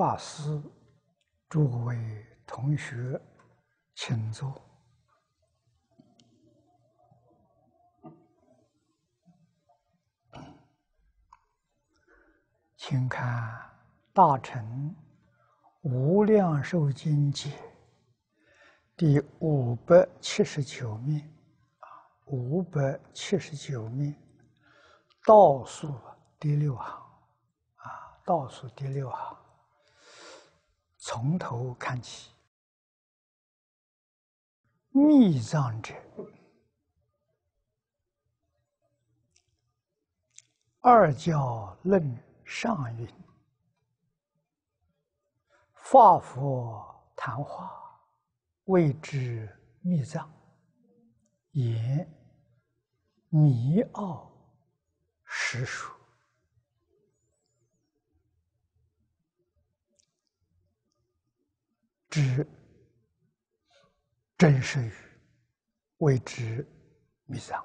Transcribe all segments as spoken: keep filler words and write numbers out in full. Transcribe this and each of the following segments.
法师、诸位同学，请坐。请看《大乘无量寿经解》第五百七十九面，五百七十九面倒数第六行。 倒数第六行，从头看起。密藏者，二教论上云：化佛谈话，谓之密藏；言迷奥实属。 之真实语，谓之密藏。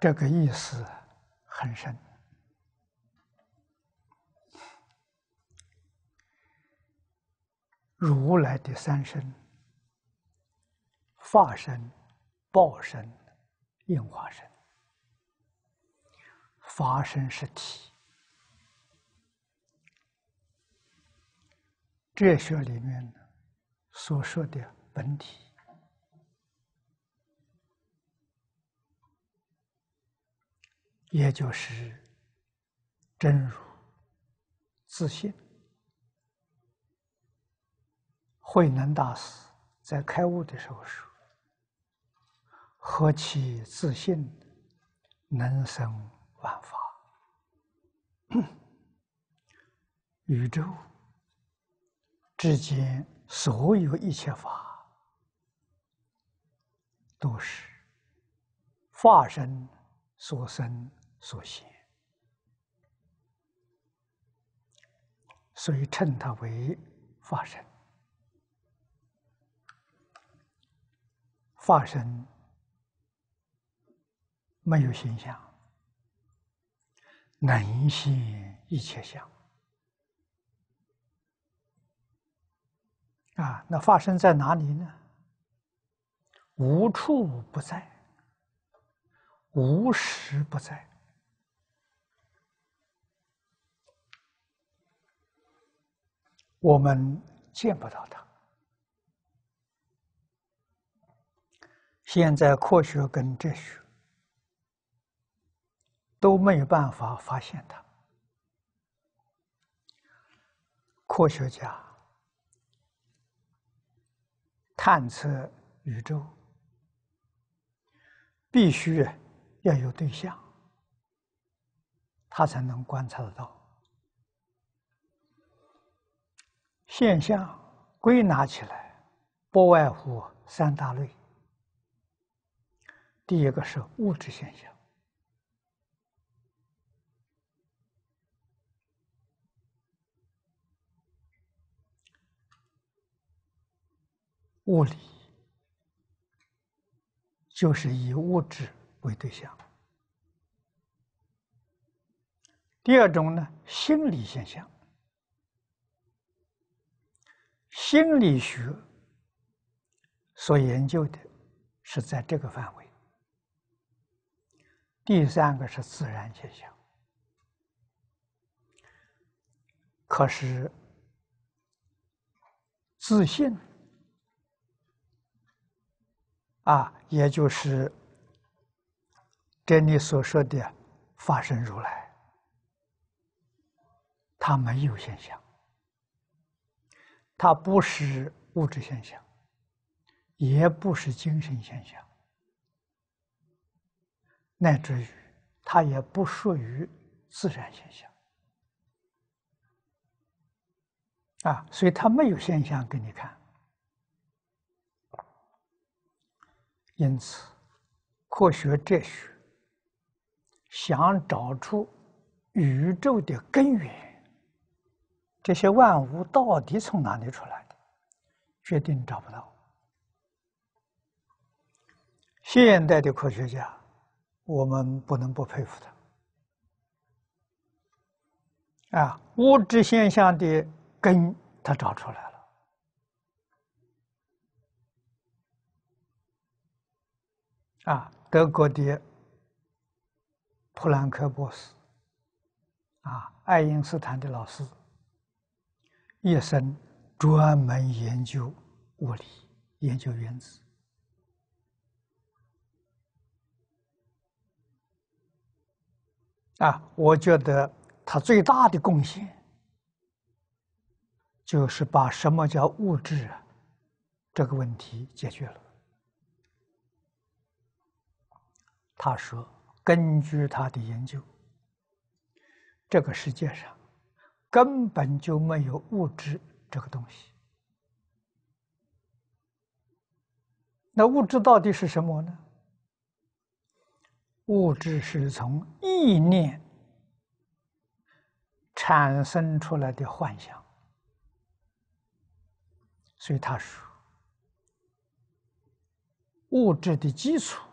这个意思很深。如来的三身。 法身、报身、应化身，法身是体。哲学里面所说的本体，也就是真如、自信。慧能大师在开悟的时候说。 何其自信，能生万法。宇宙之间所有一切法，都是法身所生所现，所以称它为法身。法身。 没有形象，能现一切相。啊，那法身在哪里呢？无处不在，无时不在。我们见不到它。现在科学跟哲学。 都没有办法发现它。科学家探测宇宙，必须要有对象，他才能观察得到。现象归纳起来，不外乎三大类。第一个是物质现象。 物理就是以物质为对象。第二种呢，心理现象，心理学所研究的是在这个范围。第三个是自然现象，可是自信。 啊，也就是这里所说的法身如来，它没有现象，它不是物质现象，也不是精神现象，乃至于它也不属于自然现象。啊，所以它没有现象给你看。 因此，科学哲学想找出宇宙的根源，这些万物到底从哪里出来的？决定找不到。现代的科学家，我们不能不佩服他。啊，物质现象的根，他找出来了。 啊，德国的普兰克博士，啊，爱因斯坦的老师，一生专门研究物理，研究原子。啊，我觉得他最大的贡献，就是把什么叫物质啊这个问题解决了。 他说：“根据他的研究，这个世界上根本就没有物质这个东西。那物质到底是什么呢？物质是从意念产生出来的幻想。所以他说，物质的基础。”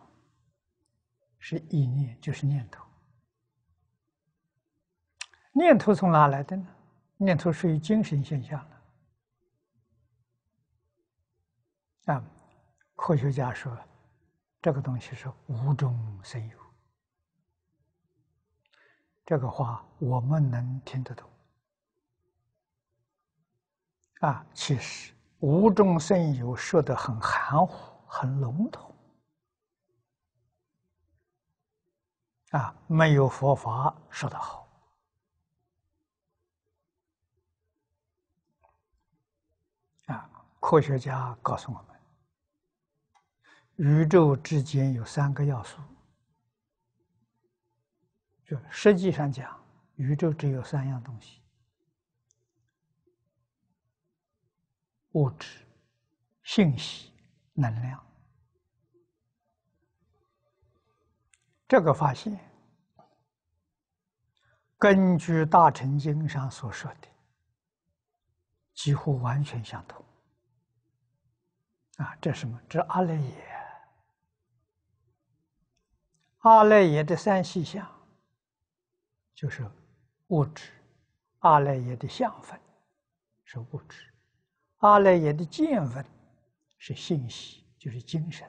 是意念，就是念头。念头从哪来的呢？念头属于精神现象了。啊，科学家说，这个东西是无中生有。这个话我们能听得懂。啊，其实无中生有说得很含糊，很笼统。 啊，没有佛法说得好。啊，科学家告诉我们，宇宙之间有三个要素。就实际上讲，宇宙只有三样东西：物质、信息、能量。 这个发现，根据《大乘经》上所说的，几乎完全相同。啊，这是什么？这是阿赖耶。阿赖耶的三细相，就是物质；阿赖耶的相分是物质；阿赖耶的见分是信息，就是精神；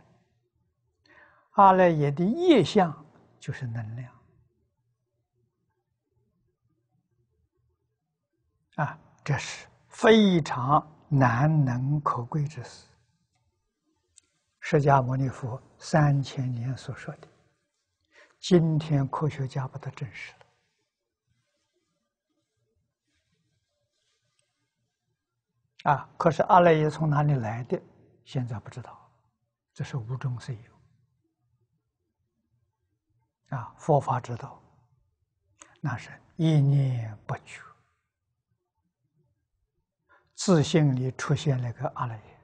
阿赖耶的业相。 就是能量啊，这是非常难能可贵之事。释迦牟尼佛三千年所说的，今天科学家把它证实了。啊，可是阿赖耶从哪里来的，现在不知道，这是无中生有。 啊，佛法之道，那是一念不觉，自信里出现了个阿赖耶。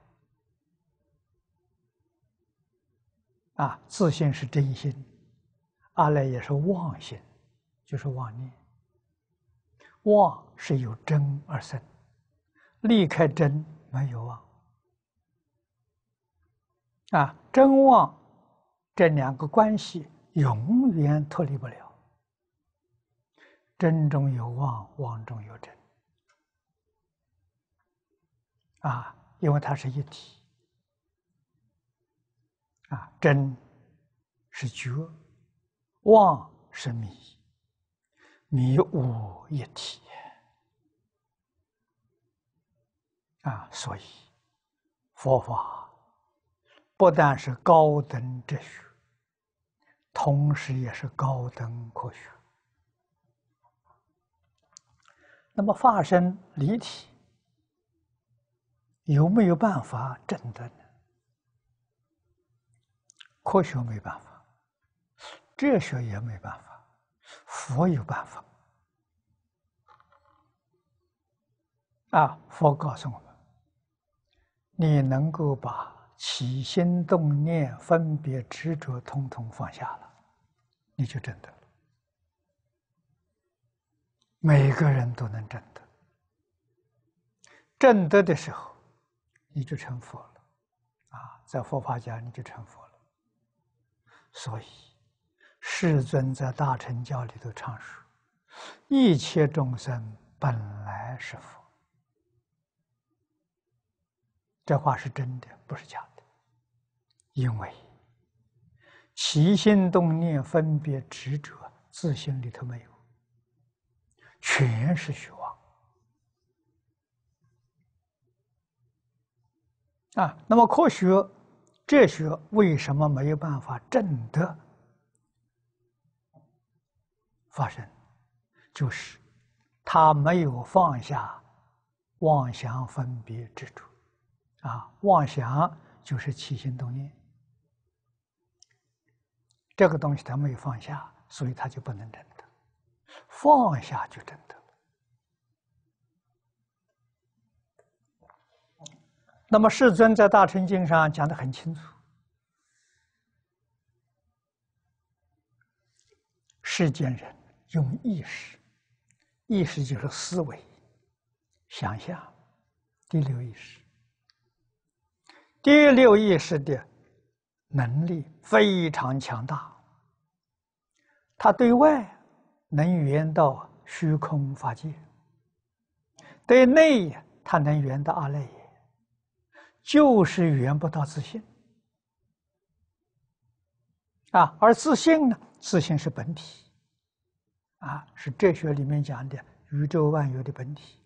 啊，自信是真心，阿赖耶是妄心，就是妄念。妄是由真而生，离开真没有妄。啊，真妄这两个关系。 永远脱离不了，真中有妄，妄中有真，啊，因为它是一体，啊，真是觉，妄是迷，迷悟一体，啊，所以佛法不但是高等哲学。 同时，也是高等科学。那么，法身离体有没有办法证得呢？科学没办法，哲学也没办法，佛有办法。啊，佛告诉我们，你能够把起心动念、分别执着，统统放下了。 你就证得了，每个人都能证得。证得的时候，你就成佛了啊！在佛法家你就成佛了。所以，世尊在大乘教里头常说：一切众生本来是佛。这话是真的，不是假的。因为起心动念、分别执着，自性里头没有，全是虚妄。 啊，那么科学、哲学为什么没有办法真的发生？就是他没有放下妄想分别执着。啊，妄想就是起心动念，这个东西他没有放下，所以他就不能真的。放下就真的。 那么，世尊在《大乘经》上讲得很清楚：世间人用意识，意识就是思维、想象，第六意识。第六意识的能力非常强大，它对外能缘到虚空法界，对内它能缘到阿赖耶。 就是缘不到自信啊，而自信呢，自信是本体啊，是哲学里面讲的宇宙万有的本体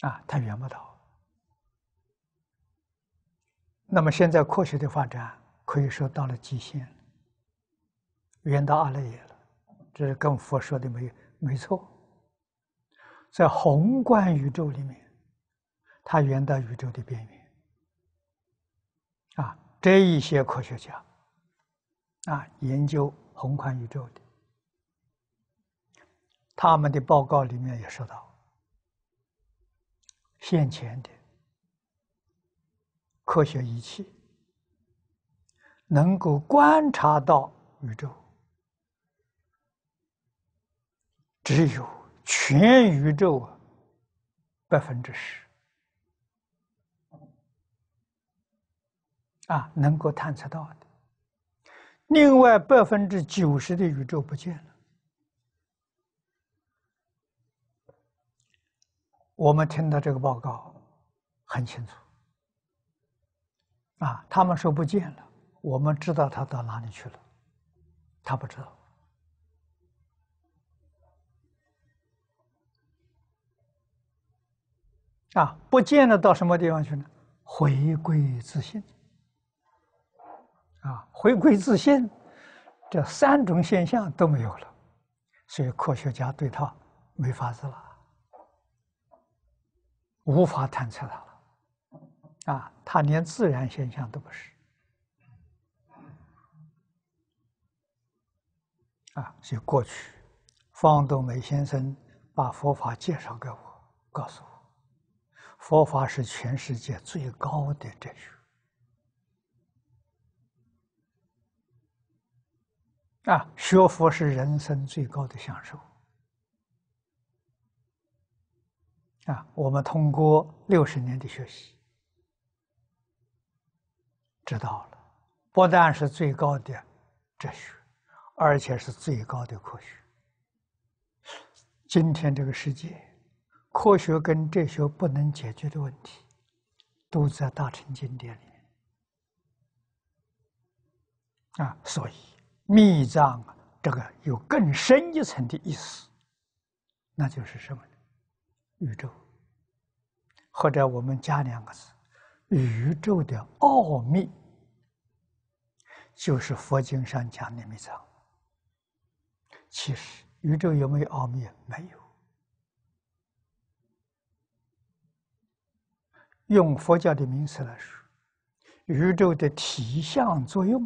啊，它缘不到。那么现在科学的发展可以说到了极限了，缘到阿赖耶了，这是跟佛说的没没错。 在宏观宇宙里面，它缘到宇宙的边缘。啊，这一些科学家，啊，研究宏观宇宙的，他们的报告里面也说到，现前的科学仪器能够观察到宇宙，只有。 全宇宙啊，百分之十啊，能够探测到的。另外百分之九十的宇宙不见了。我们听到这个报告很清楚啊，他们说不见了，我们知道它到哪里去了，他不知道。 啊，不见了，到什么地方去呢？回归自信。啊，回归自信，这三种现象都没有了，所以科学家对它没法子了，无法探测它了。啊，它连自然现象都不是。啊，所以过去方东美先生把佛法介绍给我，告诉我。 佛法是全世界最高的哲学啊！学佛是人生最高的享受啊！我们通过六十年的学习，知道了，不但是最高的哲学，而且是最高的科学。今天这个世界。 科学跟哲学不能解决的问题，都在《大乘经典》里面啊，所以密藏啊，这个有更深一层的意思，那就是什么呢？宇宙，或者我们加两个字，宇宙的奥秘，就是佛经上讲的密藏。其实宇宙有没有奥秘？没有。 用佛教的名词来说，宇宙的体相作用，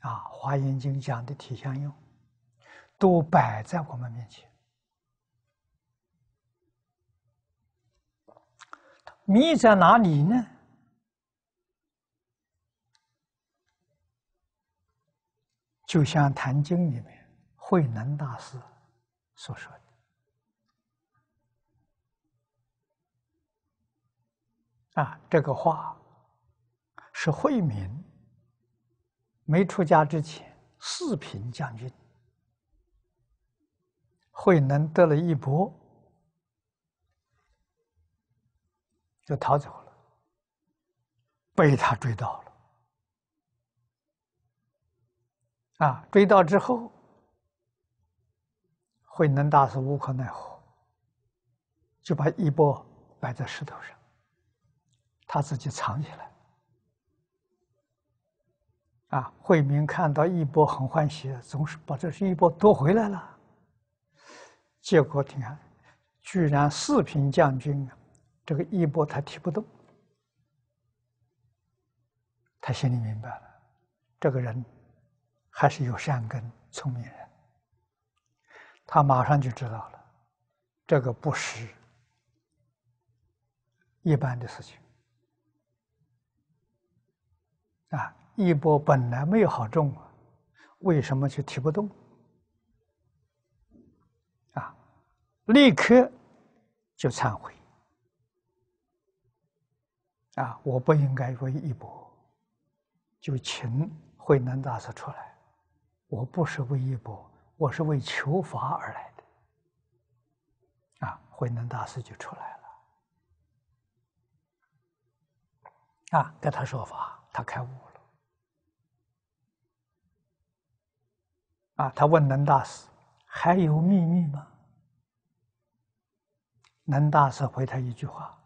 啊，《华严经》讲的体相用，都摆在我们面前。秘在哪里呢？就像《坛经》里面慧能大师所说的：“啊，这个话是惠民没出家之前四品将军慧能得了一搏，就逃走了，被他追到了。啊，追到之后，慧能大师无可奈何，就把衣钵摆在石头上，他自己藏起来。啊，慧明看到衣钵很欢喜，总是把这衣钵夺回来了。结果你看，居然四品将军啊，这个衣钵他提不动，他心里明白了，这个人还是有善根，聪明人。他马上就知道了，这个不是一般的事情啊！衣钵本来没有好重啊，为什么就提不动？啊，立刻就忏悔啊！我不应该为衣钵，就请慧能大师出来。我不是为衣钵，我是为求法而来的。啊，慧能大师就出来了。啊，跟他说法，他开悟了。啊，他问能大师：“还有秘密吗？”能大师回他一句话：“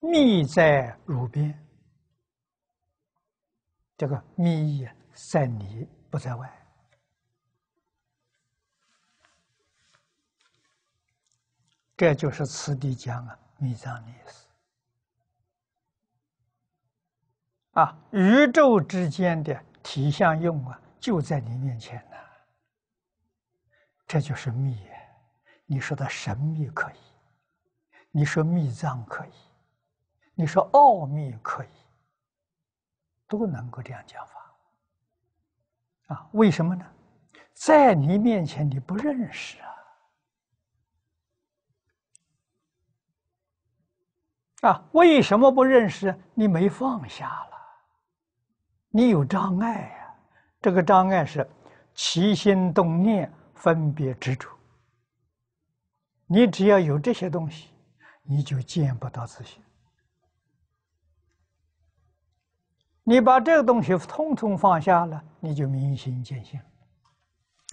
密在汝边。”这个密意在你，不在外。这就是此地讲啊，密藏的意思。啊，宇宙之间的体相用啊，就在你面前呢、啊。这就是密，你说的神秘可以，你说密藏可以，你说奥秘可以，都能够这样讲法。啊，为什么呢？在你面前你不认识啊。啊，为什么不认识？你没放下了，你有障碍呀、啊。这个障碍是起心动念、分别执着。你只要有这些东西，你就见不到自信。你把这个东西通通放下了，你就明心见性。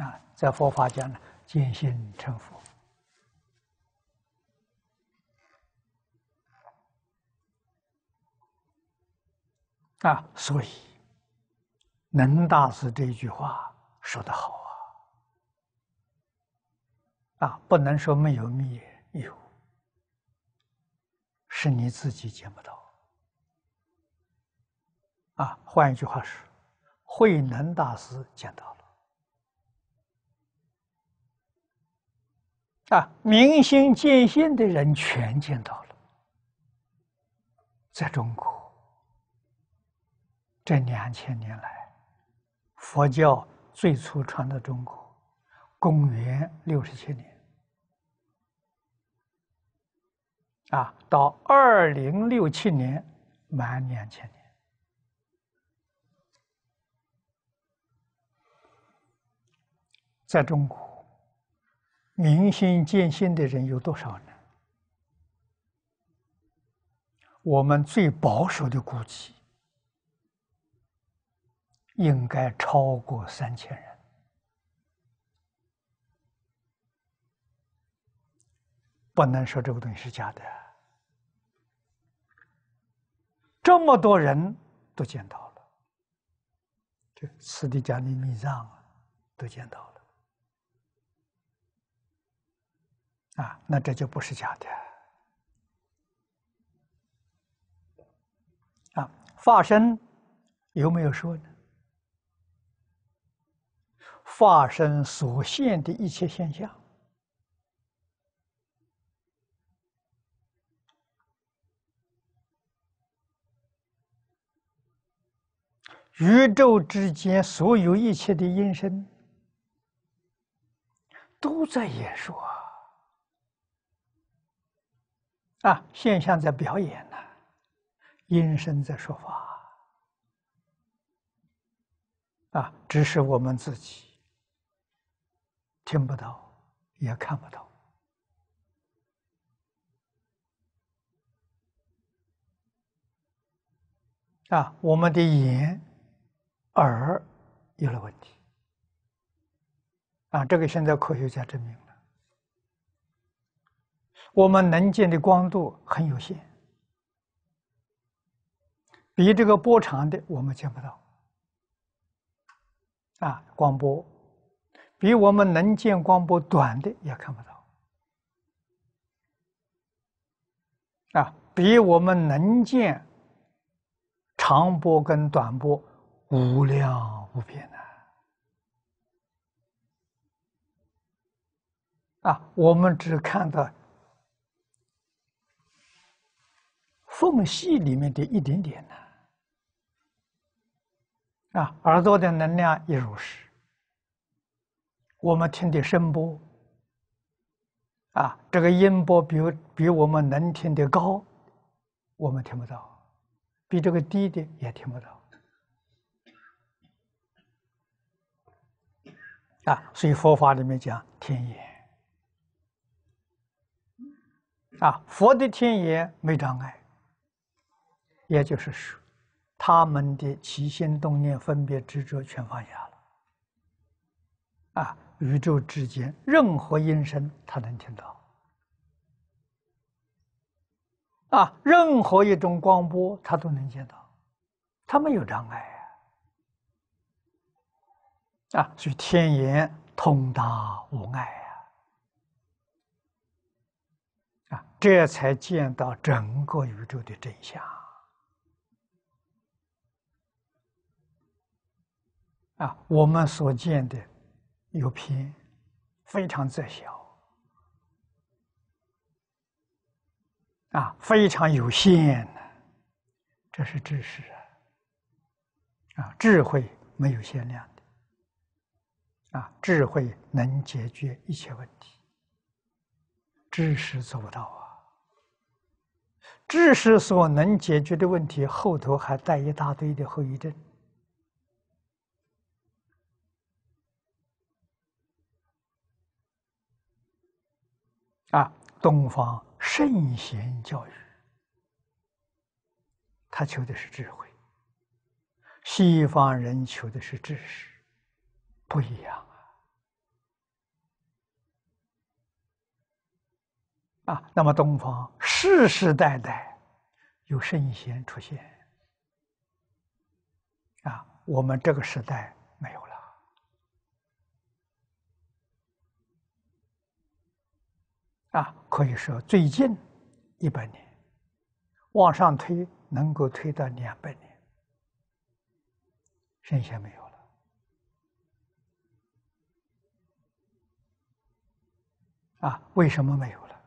啊，在佛法讲呢，见性成佛。啊，所以能大师这一句话说得好啊！啊，不能说没有密，有，是你自己见不到。啊，换一句话是，慧能大师见到了。啊，明心见性的人全见到了，在中国。这两千年来，佛教最初传到中国，公元六十七年，啊，到二零六七年满两千年，在中国，明心见性的人有多少呢？我们最保守的估计，应该超过三千人。不能说这个东西是假的，这么多人都见到了，这次第讲的密藏啊，都见到了，啊，那这就不是假的，啊，法身有没有说呢？法身所现的一切现象，宇宙之间所有一切的音声，都在演说啊！现象在表演呢、啊，音声在说法啊，只是我们自己听不到，也看不到啊。我们的眼、耳有了问题啊，这个现在科学家证明了，我们能见的光度很有限。 比这个波长的我们见不到，啊，光波，比我们能见光波短的也看不到，啊，比我们能见长波跟短波无量无边的，啊，我们只看到缝隙里面的一点点呢。 啊，耳朵的能量也如是。我们听的声波，啊，这个音波比比我们能听的高，我们听不到；比这个低的也听不到。啊，所以佛法里面讲天眼，啊，佛的天眼没障碍，也就是说。 他们的起心动念、分别执着全放下了，啊，宇宙之间任何音声他能听到，啊，任何一种光波他都能见到，他没有障碍啊，啊，所以天眼通达无碍啊，啊，这才见到整个宇宙的真相。 啊，我们所见的有偏，非常窄小，啊，非常有限，这是知识啊，啊，智慧没有限量的，啊，智慧能解决一切问题，知识做不到啊，知识所能解决的问题后头还带一大堆的后遗症。 啊，东方圣贤教育，他求的是智慧；西方人求的是知识，不一样啊！啊，那么东方世世代代有圣贤出现，啊，我们这个时代没有了。 啊，可以说最近一百年，往上推能够推到两百年，圣贤没有了。啊，为什么没有了？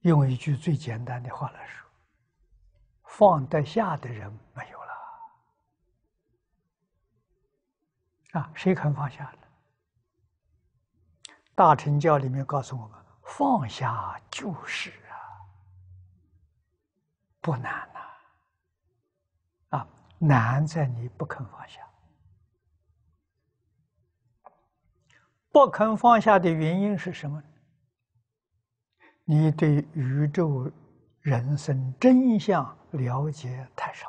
用一句最简单的话来说，放得下的人没有了。啊，谁肯放下呢？ 大乘教里面告诉我们，放下就是啊，不难呐、啊，啊，难在你不肯放下。不肯放下的原因是什么呢？你对宇宙、人生真相了解太少。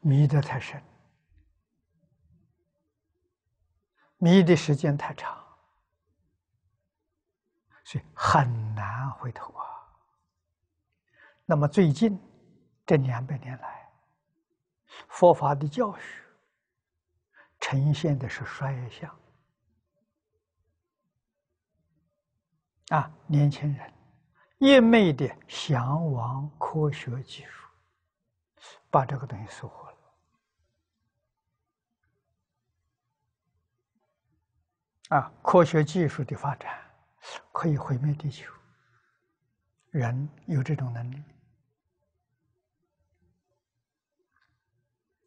迷得太深，迷的时间太长，所以很难回头啊。那么最近这两百年来，佛法的教学呈现的是衰相啊，年轻人一昧的向往科学技术，把这个东西收获。 啊，科学技术的发展可以毁灭地球，人有这种能力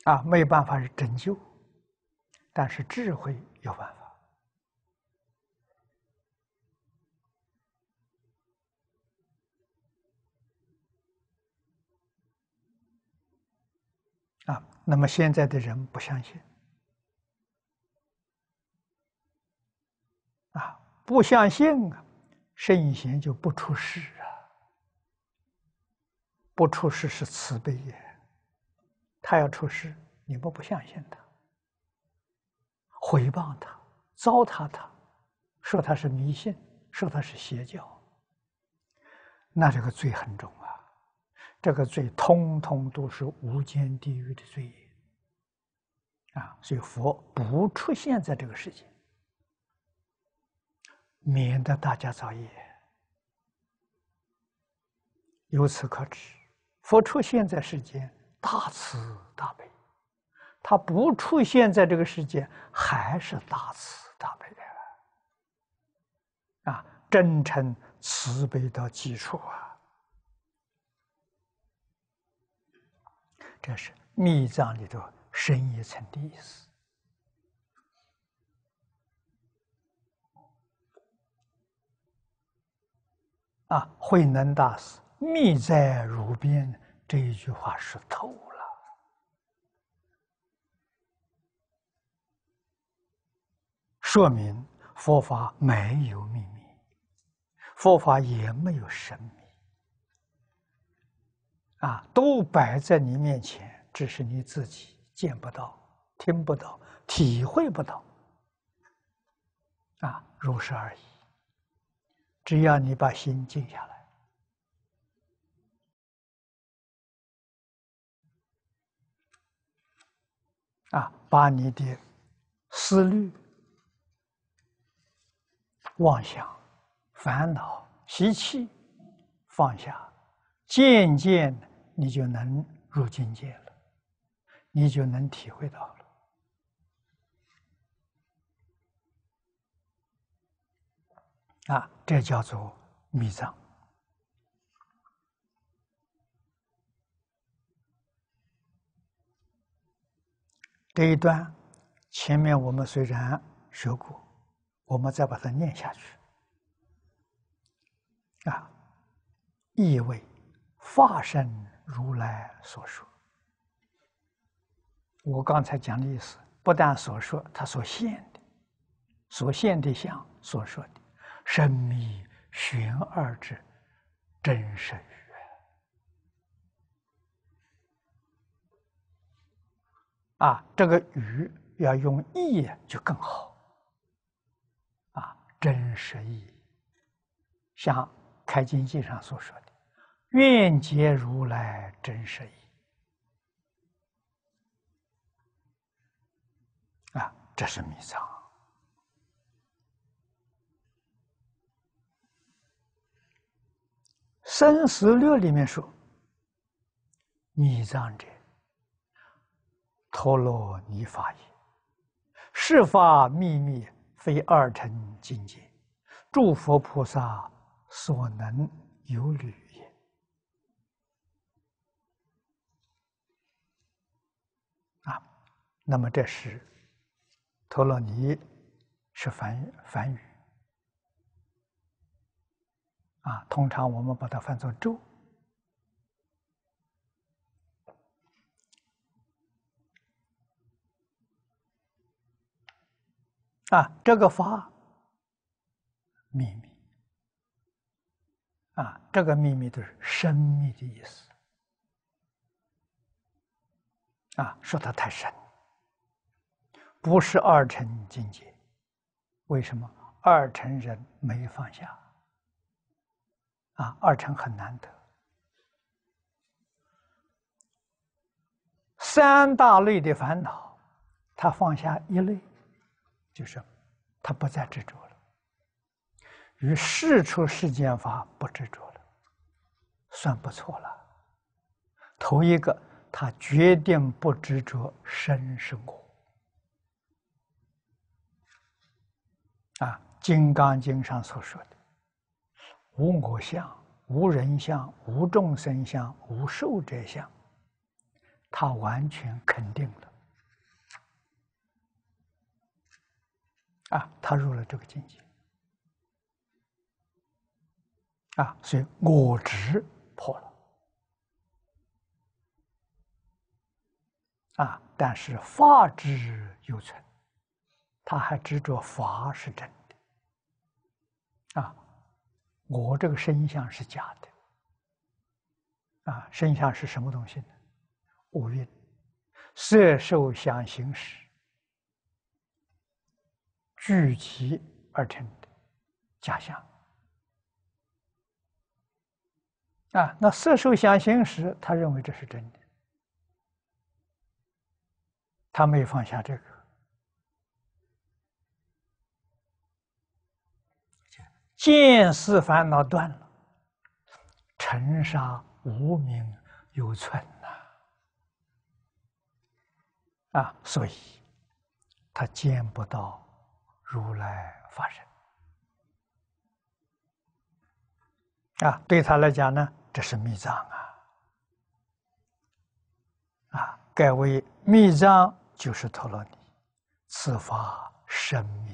啊，没有办法是拯救，但是智慧有办法啊，那么现在的人不相信，啊，不相信啊，圣贤就不出世啊，不出世是慈悲也，他要出世，你们不相信他，毁谤他，糟蹋他，说他是迷信，说他是邪教，那这个罪很重啊，这个罪通通都是无间地狱的罪业啊！所以佛不出现在这个世界，免得大家造业。由此可知，佛出现在世间，大慈大悲。他不出现在这个世界，还是大慈大悲的啊！真诚慈悲到极处啊！这是密藏里头深一层的意思啊！慧能大师“密在如边”这一句话说透了。说明佛法没有秘密，佛法也没有神秘，啊，都摆在你面前，只是你自己见不到、听不到、体会不到，啊，如是而已。只要你把心静下来，啊，把你的思虑、妄想、烦恼、习气放下，渐渐你就能入境界了，你就能体会到了。啊，这叫做密藏。这一段前面我们虽然学过，我们再把它念下去，啊，意为法身如来所说。我刚才讲的意思，不但所说，他所现的，所现的相，所说的深密玄二之真实语啊，这个语要用意就更好。真实意，像《开经记》上所说的“愿解如来真实意”，啊，这是密藏。生死略里面说，密藏者，陀罗尼法也，是法秘密，非二乘境界，诸佛菩萨所能有履也。啊，那么这是陀罗尼是梵梵语啊，通常我们把它翻作咒。啊，这个法秘密啊，这个秘密都是深密的意思啊，说它太深，不是二乘境界。为什么？二乘人没放下啊，二乘很难得。三大类的烦恼，他放下一类。就是他不再执着了，与世出世间法不执着了，算不错了。头一个，他决定不执着身是我啊，《金刚经》上所说的“无我相、无人相、无众生相、无寿者相”，他完全肯定了。啊，他入了这个境界啊，所以我执破了啊，但是法执犹存，他还执着法是真的，啊，我这个身相是假的，啊，身相是什么东西呢？五蕴，色受想行识聚集而成的假相，啊，那色受想行识，他认为这是真的。 他没有放下这个，见思烦恼断了，尘沙无明犹存呐，啊，所以他见不到如来法身，啊，对他来讲呢，这是密藏啊，啊，盖为密藏。 就是陀罗尼，此法深密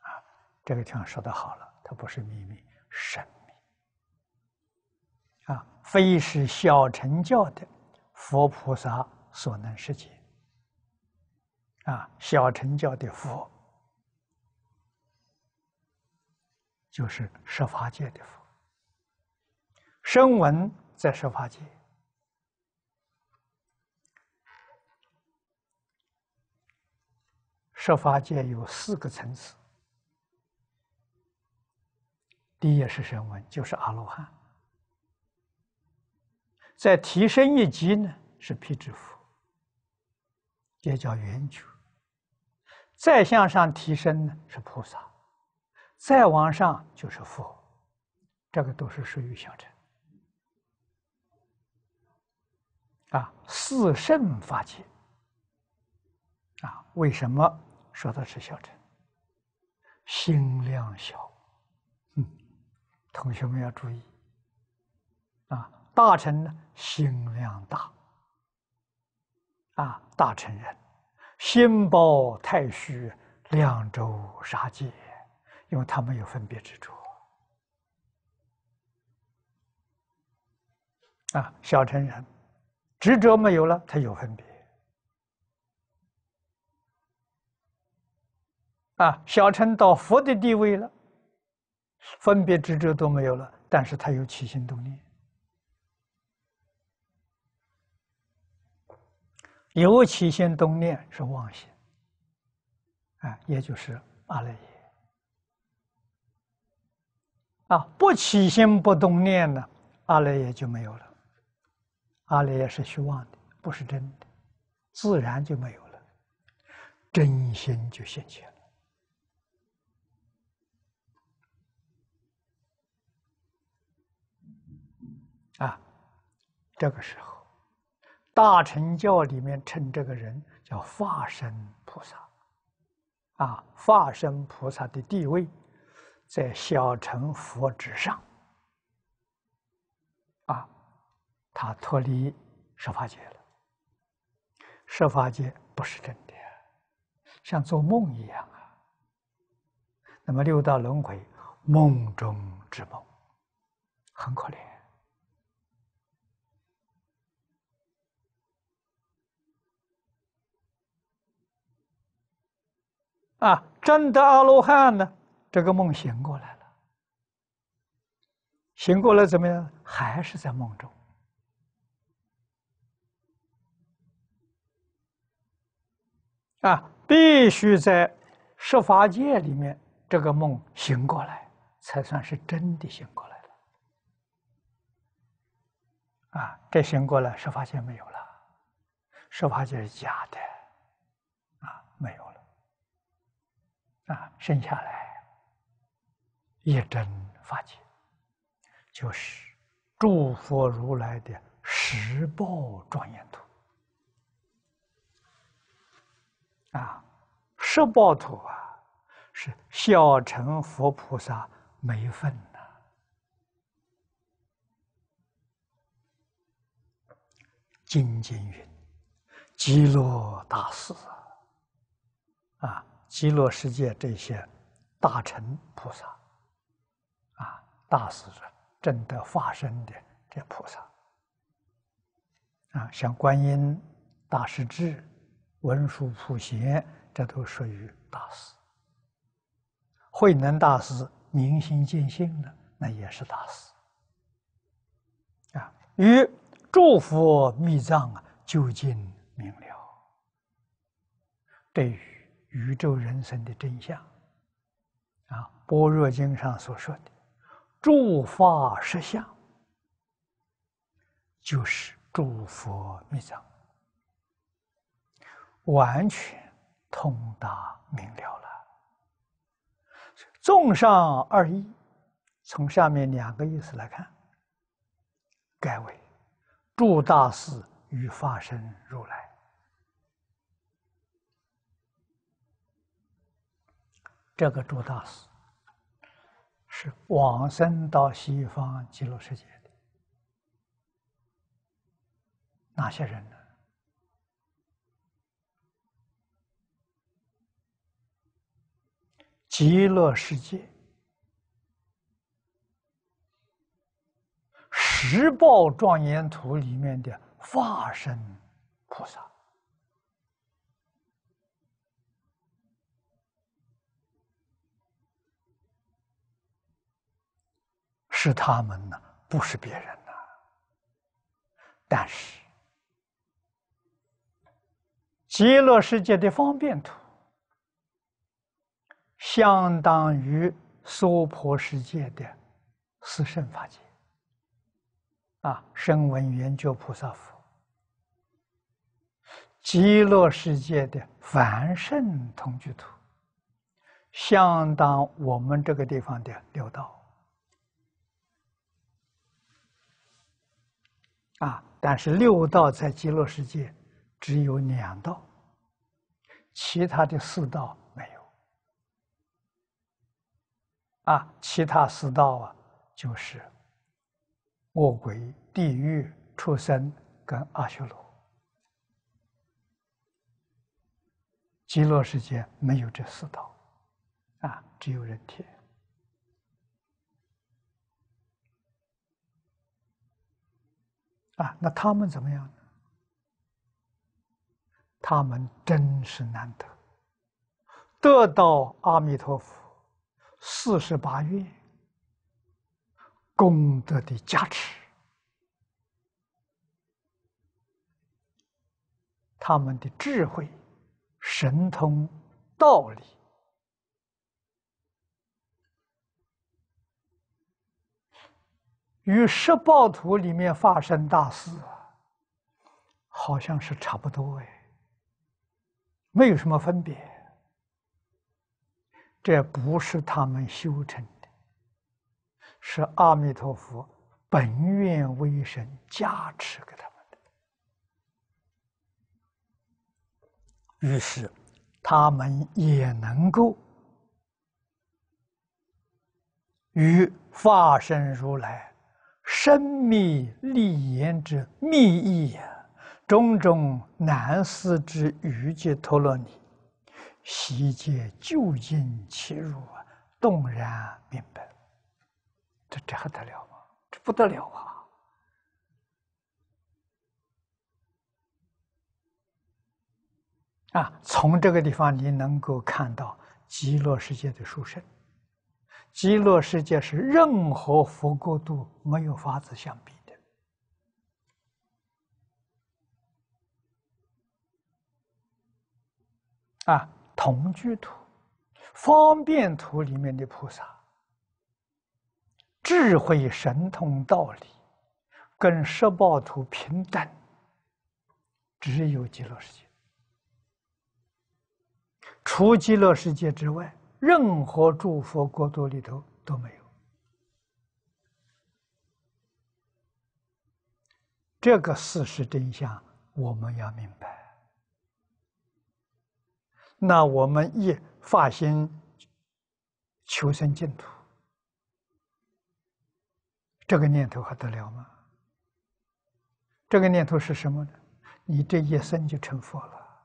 啊！这个地方说的好了，它不是秘密，深密啊，非是小乘教的佛菩萨所能实解啊。小乘教的佛，就是十法界的佛，声闻在十法界。 十法界有四个层次，第一是声闻，就是阿罗汉；再提升一级呢，是辟支佛，也叫圆觉；再向上提升呢，是菩萨；再往上就是佛，这个都是属于小乘。啊，四圣法界啊，为什么？ 说的是小乘，心量小，嗯，同学们要注意啊。大乘呢，心量大，啊，大乘人心包太虚，量周杀界，因为他们有分别执着啊。小乘人执着没有了，他有分别。 啊，小乘到佛的地位了，分别执着都没有了，但是他有起心动念，有起心动念是妄心，啊，也就是阿赖耶。啊，不起心不动念呢，阿赖耶就没有了，阿赖耶是虚妄的，不是真的，自然就没有了，真心就现前了。 啊，这个时候，大乘教里面称这个人叫法身菩萨，啊，法身菩萨的地位在小乘佛之上，啊，他脱离十法界了，十法界不是真的，像做梦一样啊。那么六道轮回，梦中之梦，很可怜。 啊，真的阿罗汉呢？这个梦醒过来了，醒过来怎么样？还是在梦中。啊，必须在十法界里面，这个梦醒过来，才算是真的醒过来了。啊，这醒过来，十法界没有了，十法界是假的，啊，没有了。 啊，生下来一真法界，就是诸佛如来的十报庄严土。啊，十报土啊，是小乘佛菩萨没份呐、啊。金金云，极乐大士啊。 极乐世界这些大乘菩萨，啊，大士证得法身的这菩萨，啊，像观音、大势至、文殊普贤，这都属于大师。慧能大师明心见性的，那也是大师啊。与诸佛密藏啊，究竟明了，对于宇宙人生的真相啊，《般若经》上所说的诸法实相，就是诸佛密藏，完全通达明了了。综上二义，从下面两个意思来看，盖为诸大士与法身如来。这个诸大士是往生到西方极乐世界的哪些人呢？极乐世界十报庄严图里面的法身菩萨，是他们呢，不是别人呢。但是极乐世界的方便图，相当于娑婆世界的四圣法界啊，声闻缘觉菩萨佛，极乐世界的凡圣同居土，相当我们这个地方的六道啊，但是六道在极乐世界只有两道，其他的四道。啊，其他四道啊，就是恶鬼、地狱、畜生跟阿修罗。极乐世界没有这四道，啊，只有人天。啊，那他们怎么样呢？他们真是难得，得到阿弥陀佛四十八愿功德的加持，他们的智慧、神通、道理，与十报图里面法身大士好像是差不多哎，没有什么分别。这不是他们修成的，是阿弥陀佛本愿威神加持给他们的，于是他们也能够与法身如来深密立言之密意，种种难思之语及陀罗尼，悉皆究竟其入，洞然明本。这这还得了吗？这不得了啊！啊，从这个地方你能够看到极乐世界的殊胜。极乐世界是任何佛国度没有法子相比的。啊。同居土、方便图里面的菩萨，智慧、神通、道理，跟十报图平等，只有极乐世界。除极乐世界之外，任何诸佛国度里头都没有。这个事实真相，我们要明白。那我们一发心求生净土，这个念头还得了吗？这个念头是什么呢？你这一生就成佛了，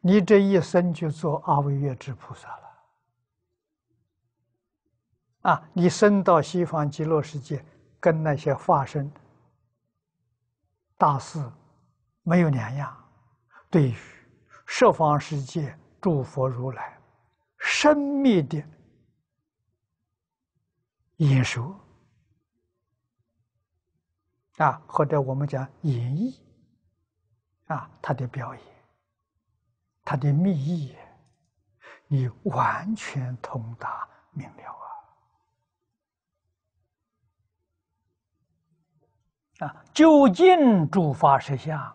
你这一生就做阿惟越致菩萨了啊！你生到西方极乐世界，跟那些化身大士没有两样。对于十方世界诸佛如来深密的眼熟啊，或者我们讲演绎啊，他的表演，他的密意，你完全通达明了啊。 啊，究竟诸法实相啊！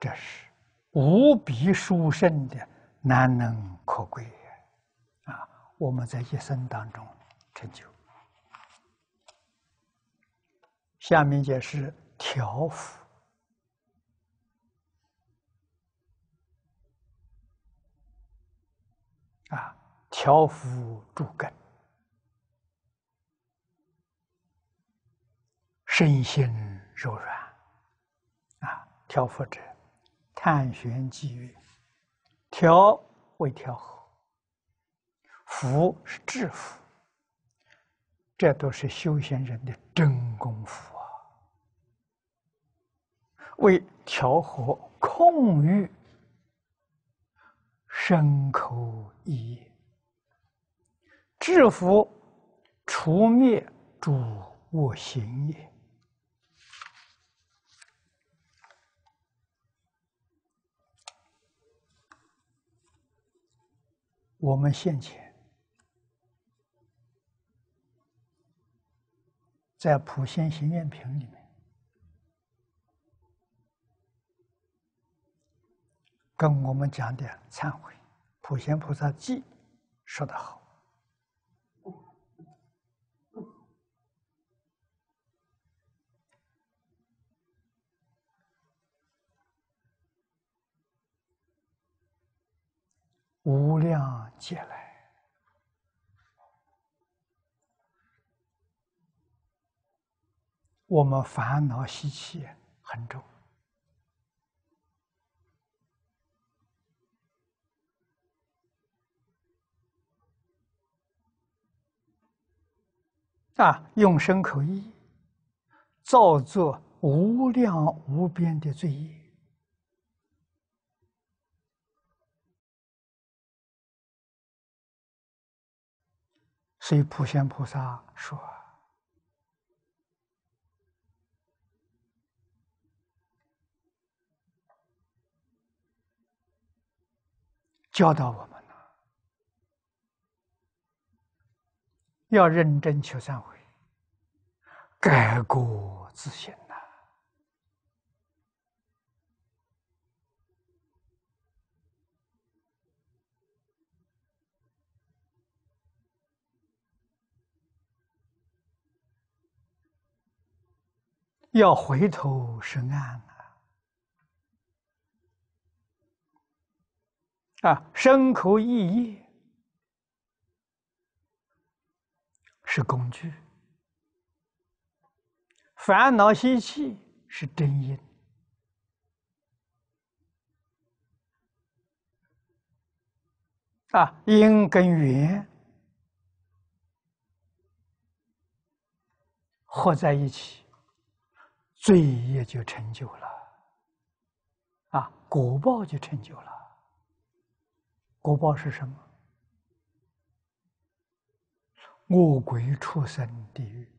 这是无比殊胜的难能可贵啊！我们在一生当中成就。下面解释调伏啊。 调伏诸根，身心柔软啊！调伏者，探玄寂月，调为调和，伏是制服，这都是修行人的真功夫啊！为调和控欲，身口意业。 制服、除灭诸恶行也。我们现前在《普贤行愿品》里面，跟我们讲的忏悔，普贤菩萨记说得好。 无量劫来，我们烦恼习气很重，啊，用身口意，造作无量无边的罪业。 所以，普贤菩萨说：“教导我们呢，要认真求忏悔，改过自新呐。要回头是岸啊！啊，身口意业是工具，烦恼习气是真因。啊，因跟缘合在一起。 罪业就成就了，啊，果报就成就了。果报是什么？恶鬼畜生地狱。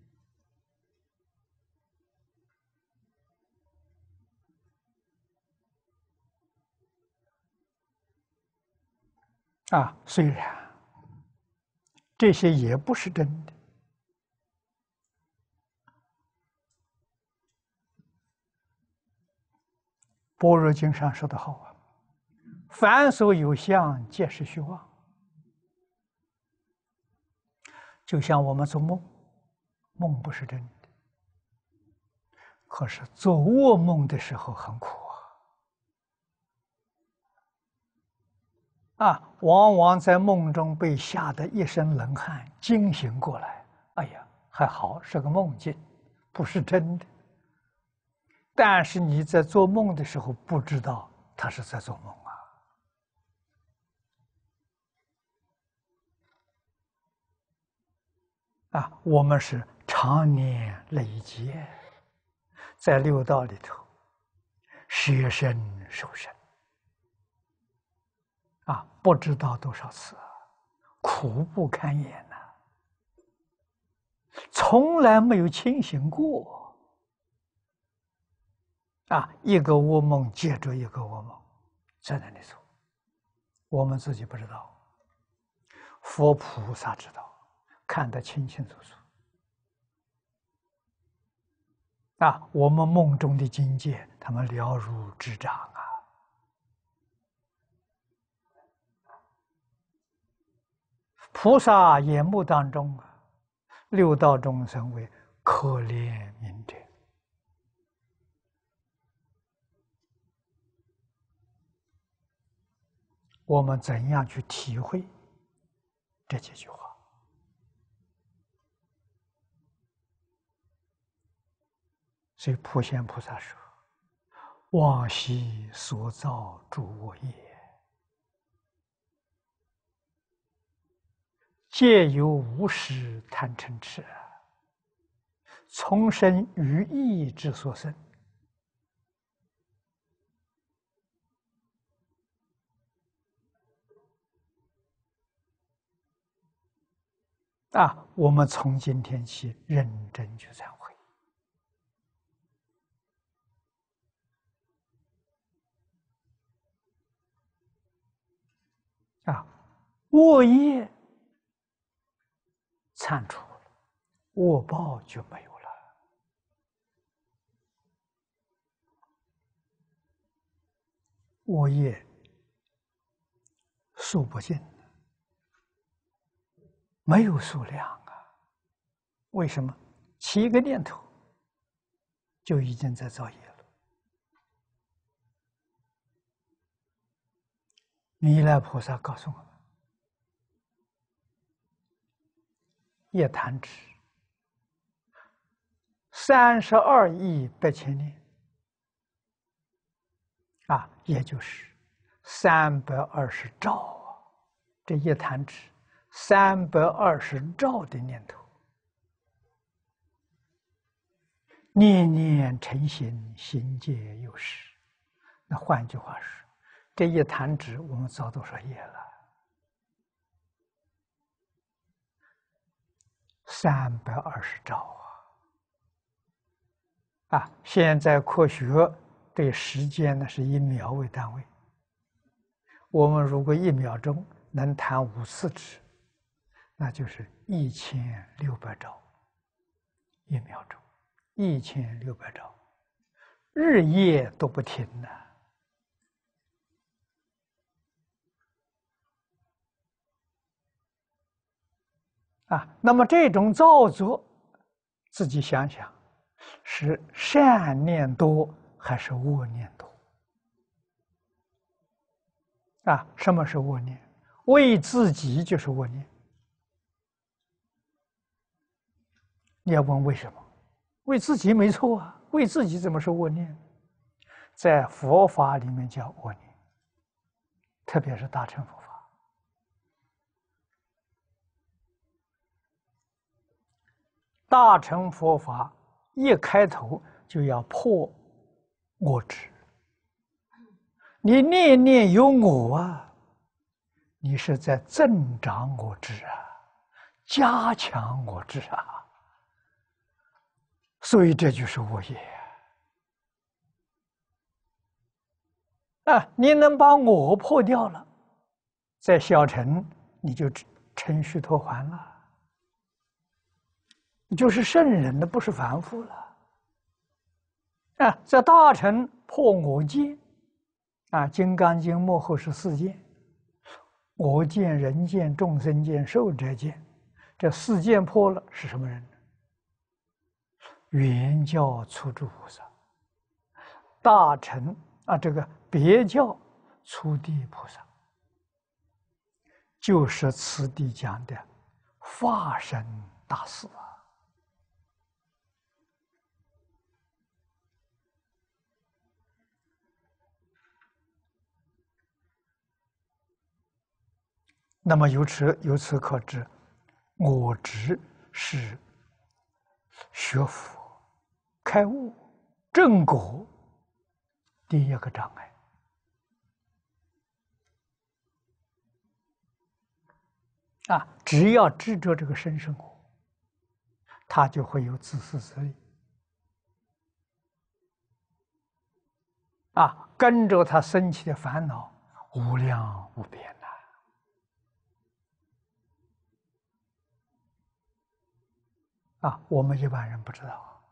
啊，虽然这些也不是真的。 般若经上说得好啊，凡所有相，皆是虚妄。就像我们做梦，梦不是真的，可是做噩梦的时候很苦啊！啊，往往在梦中被吓得一身冷汗，惊醒过来，哎呀，还好是个梦境，不是真的。 但是你在做梦的时候不知道他是在做梦啊！啊，我们是常常年累劫，在六道里头，舍身受身，啊，不知道多少次，苦不堪言呐、啊，从来没有清醒过，啊，一个噩梦接着一个噩梦，在那里头，我们自己不知道，佛菩萨知道，看得清清楚楚。 啊，我们梦中的境界，他们了如指掌啊！菩萨眼目当中啊，六道众生为可怜悯者。我们怎样去体会这几句话？ 所以普贤菩萨说：“妄习所造诸恶业，皆由无始贪嗔痴，从生于意之所生。”啊，我们从今天起认真去忏悔。 啊，恶业铲除了，恶报就没有了。恶业数不尽，没有数量啊。为什么？起一个念头就已经在造业了。 弥勒菩萨告诉我们：“一弹指，三十二亿八千年，啊，也就是三百二十兆啊！这一弹指，三百二十兆的念头，念念成形，形皆有时。那换句话说。” 这一弹指，我们造多少业了？三百二十兆啊！啊，现在科学对时间呢是以秒为单位。我们如果一秒钟能弹五次指，那就是一千六百兆。一秒钟，一千六百兆，日夜都不停呢。 啊，那么这种造作，自己想想，是善念多还是恶念多？啊，什么是恶念？为自己就是恶念。你要问为什么？为自己没错啊，为自己怎么是恶念？在佛法里面叫恶念，特别是大乘佛法。 大乘佛法一开头就要破我执，你念念有我啊，你是在增长我执啊，加强我执啊，所以这就是我业啊。你能把我破掉了，在小乘你就程序脱环了。 就是圣人的，不是凡夫了。啊，在大乘破我见，啊，《金刚经》末后是四见：我见、人见、众生见、寿者见。这四见破了，是什么人呢？原教初住菩萨，大乘啊，这个别教初地菩萨，就是此地讲的法身大士啊。 那么由此由此可知，我执是学佛、开悟、正果，第一个障碍。 啊，只要执着这个身生活，他就会有自私自利。啊，跟着他升起的烦恼无量无边呐、啊！啊，我们一般人不知道，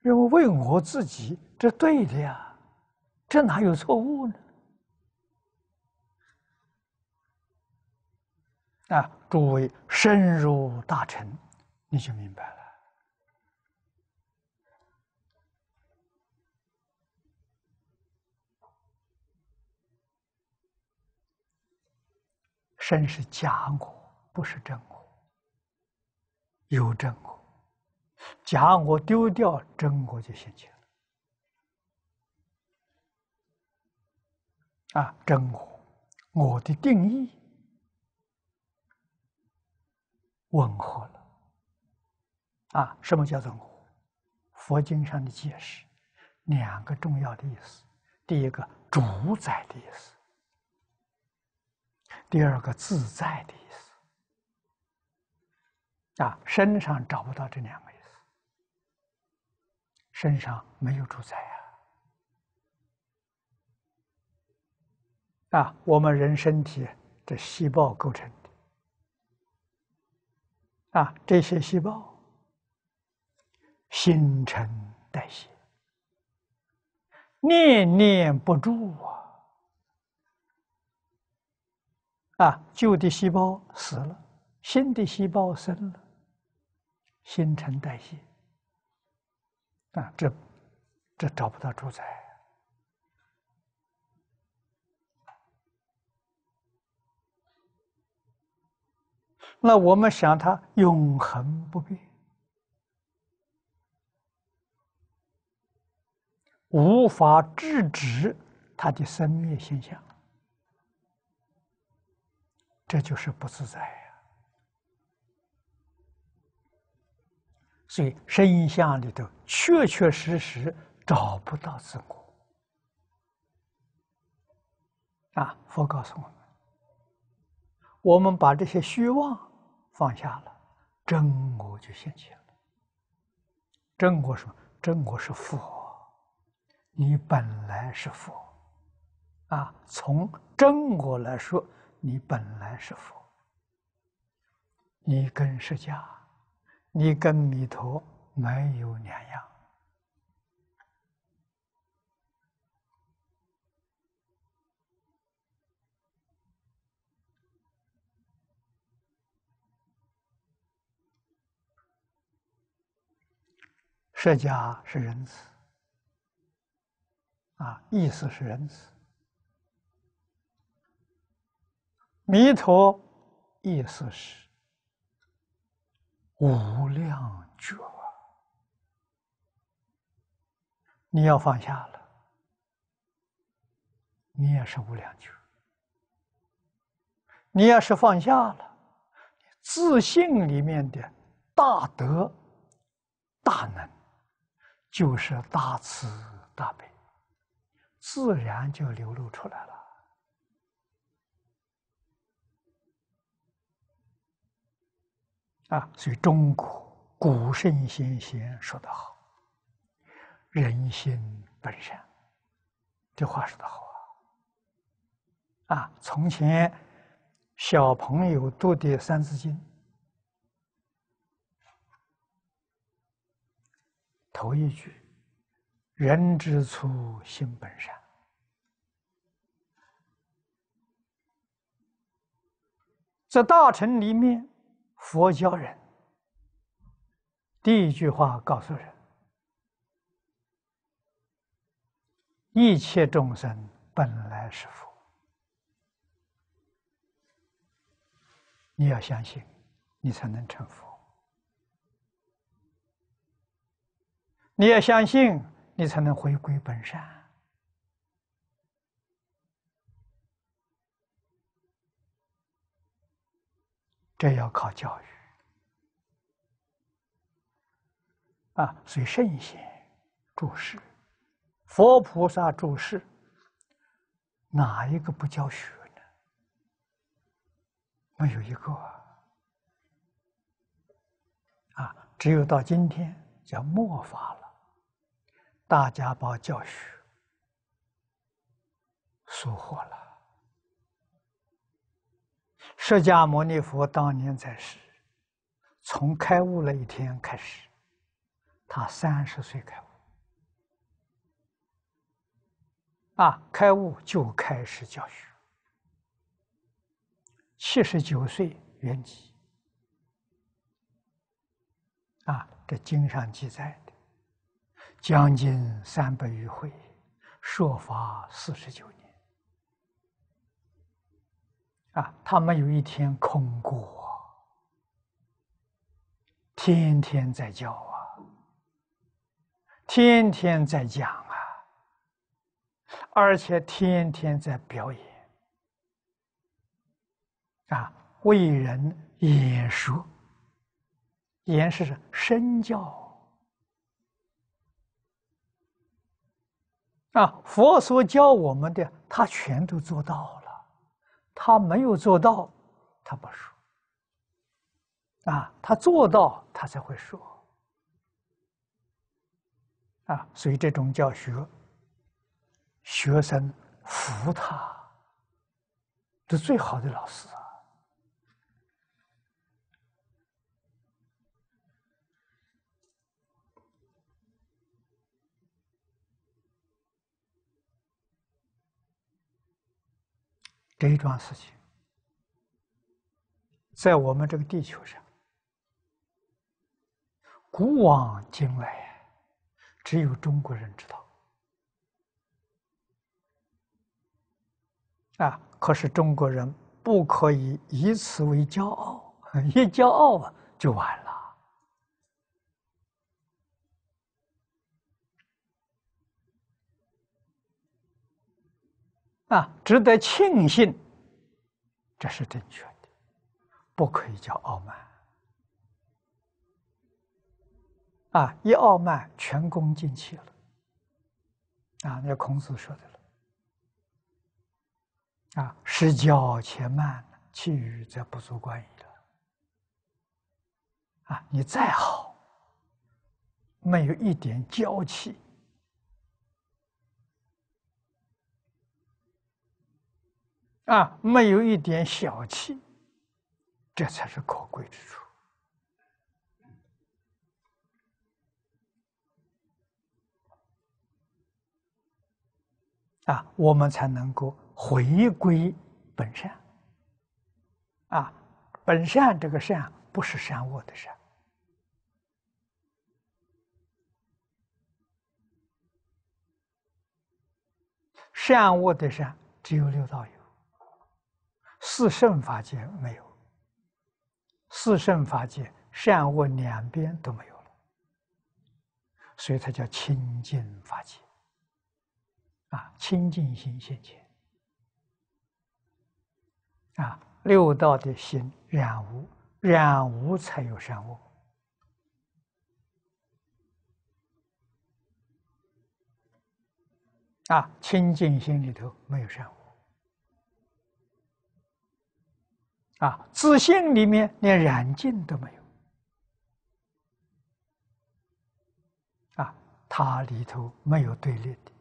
认为为我自己这对的呀，这哪有错误呢？ 啊，诸位深入大乘，你就明白了。身是假我，不是真我。有真我，假我丢掉，真我就现前了。啊，真我，我的定义。 吻合了啊！什么叫做我？佛经上的解释，两个重要的意思：第一个主宰的意思，第二个自在的意思。啊，身上找不到这两个意思，身上没有主宰啊！啊，我们人身体的细胞构成。 啊，这些细胞新陈代谢，念念不住啊！啊，旧的细胞死了，新的细胞生了，新陈代谢啊，这这找不到主宰那我们想它永恒不变，无法制止它的生灭现象，这就是不自在呀、啊。所以身相里头确确实实找不到自我。啊，佛告诉我们，我们把这些虚妄。 放下了，真我就现前了。真我什么？真我是佛，你本来是佛，啊，从真我来说，你本来是佛。你跟释迦，你跟弥陀没有两样。释迦是仁慈，啊，意思是仁慈；弥陀意思是无量觉。你要放下了，你也是无量觉；你要是放下了，自信里面的大德、大能。 就是大慈大悲，自然就流露出来了。啊，所以中国古圣先贤说得好：“人心本善”，这话说得好啊！啊，从前小朋友读的《三字经》。 头一句，“人之初，性本善”，在大乘里面，佛教人第一句话告诉人：“一切众生本来是佛。”你要相信，你才能成佛。 你也相信，你才能回归本善。这要靠教育，啊，所以圣贤注释，佛菩萨注释，哪一个不教学呢？没有一个啊！啊，只有到今天叫末法了，大家把教学疏忽了。 释迦牟尼佛当年在世，从开悟那一天开始，他三十岁开悟，啊，开悟就开始教学。七十九岁圆寂，啊，这经上记载的，将近三百余回，说法四十九年。 啊，他没有一天空过，天天在教啊，天天在讲啊，而且天天在表演啊，为人演说，演是身教啊，佛所教我们的，他全都做到了。 他没有做到，他不说。啊，他做到，他才会说。啊，所以这种教学，学生服他，这是最好的老师啊。这一桩事情，在我们这个地球上，古往今来，只有中国人知道。啊，可是中国人不可以以此为骄傲，一骄傲啊，就完了。啊，值得庆幸，这是正确的，不可以叫傲慢。啊，一傲慢全功尽弃了。啊，那孔子说的了。啊，失骄且慢，其余则不足观矣了。啊，你再好，没有一点骄气。 啊，没有一点小气，这才是可贵之处。啊，我们才能够回归本善。啊，本善这个善不是善恶的善。善恶的善只有六道有。 四圣法界没有，四圣法界善恶两边都没有了，所以它叫清净法界。啊，清净心现前。啊，六道的心染无，染无才有善恶。啊，清净心里头没有善恶。 啊，自信里面连染净都没有。啊，它里头没有对立的。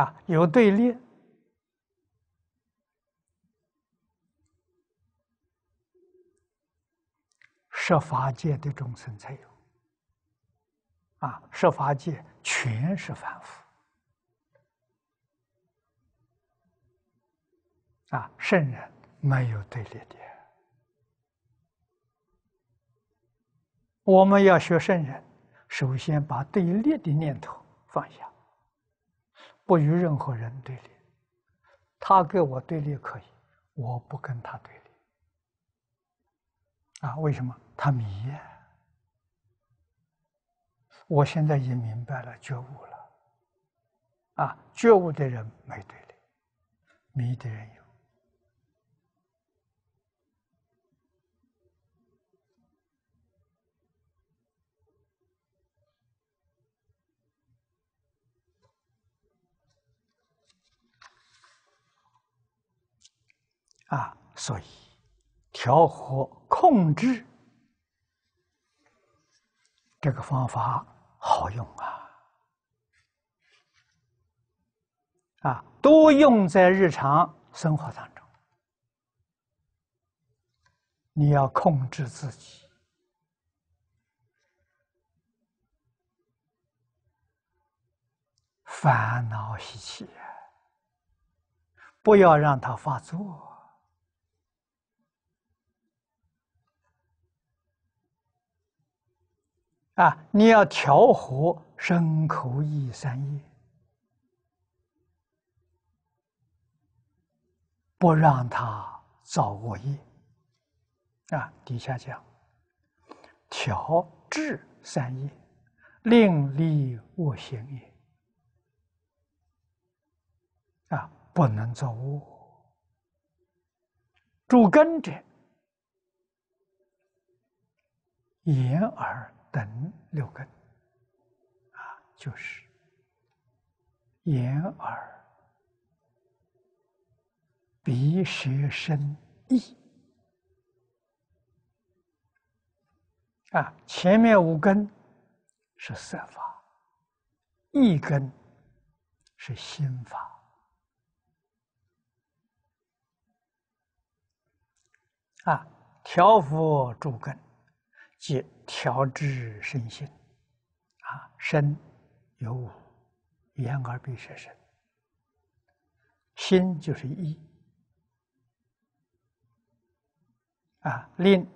啊，有对立，十法界的众生才有。啊，十法界全是凡夫。 啊，圣人没有对立的。我们要学圣人，首先把对立的念头放下，不与任何人对立。他跟我对立可以，我不跟他对立。啊，为什么？他迷呀。我现在也明白了，觉悟了。啊，觉悟的人没对立，迷的人有。啊，所以调和控制这个方法好用啊！啊，多用在日常生活当中。你要控制自己，烦恼习气，不要让它发作。 啊，你要调和身口意三业，不让它造恶业。啊，底下讲调治三业，令离恶行也。啊，不能造恶。主根者，眼耳。 等六根，啊，就是眼、耳、鼻、舌、身、意，啊，前面五根是色法，一根是心法，啊，调伏诸根。 即调治身心，啊，身有五，眼耳鼻舌身，心就是一，啊，令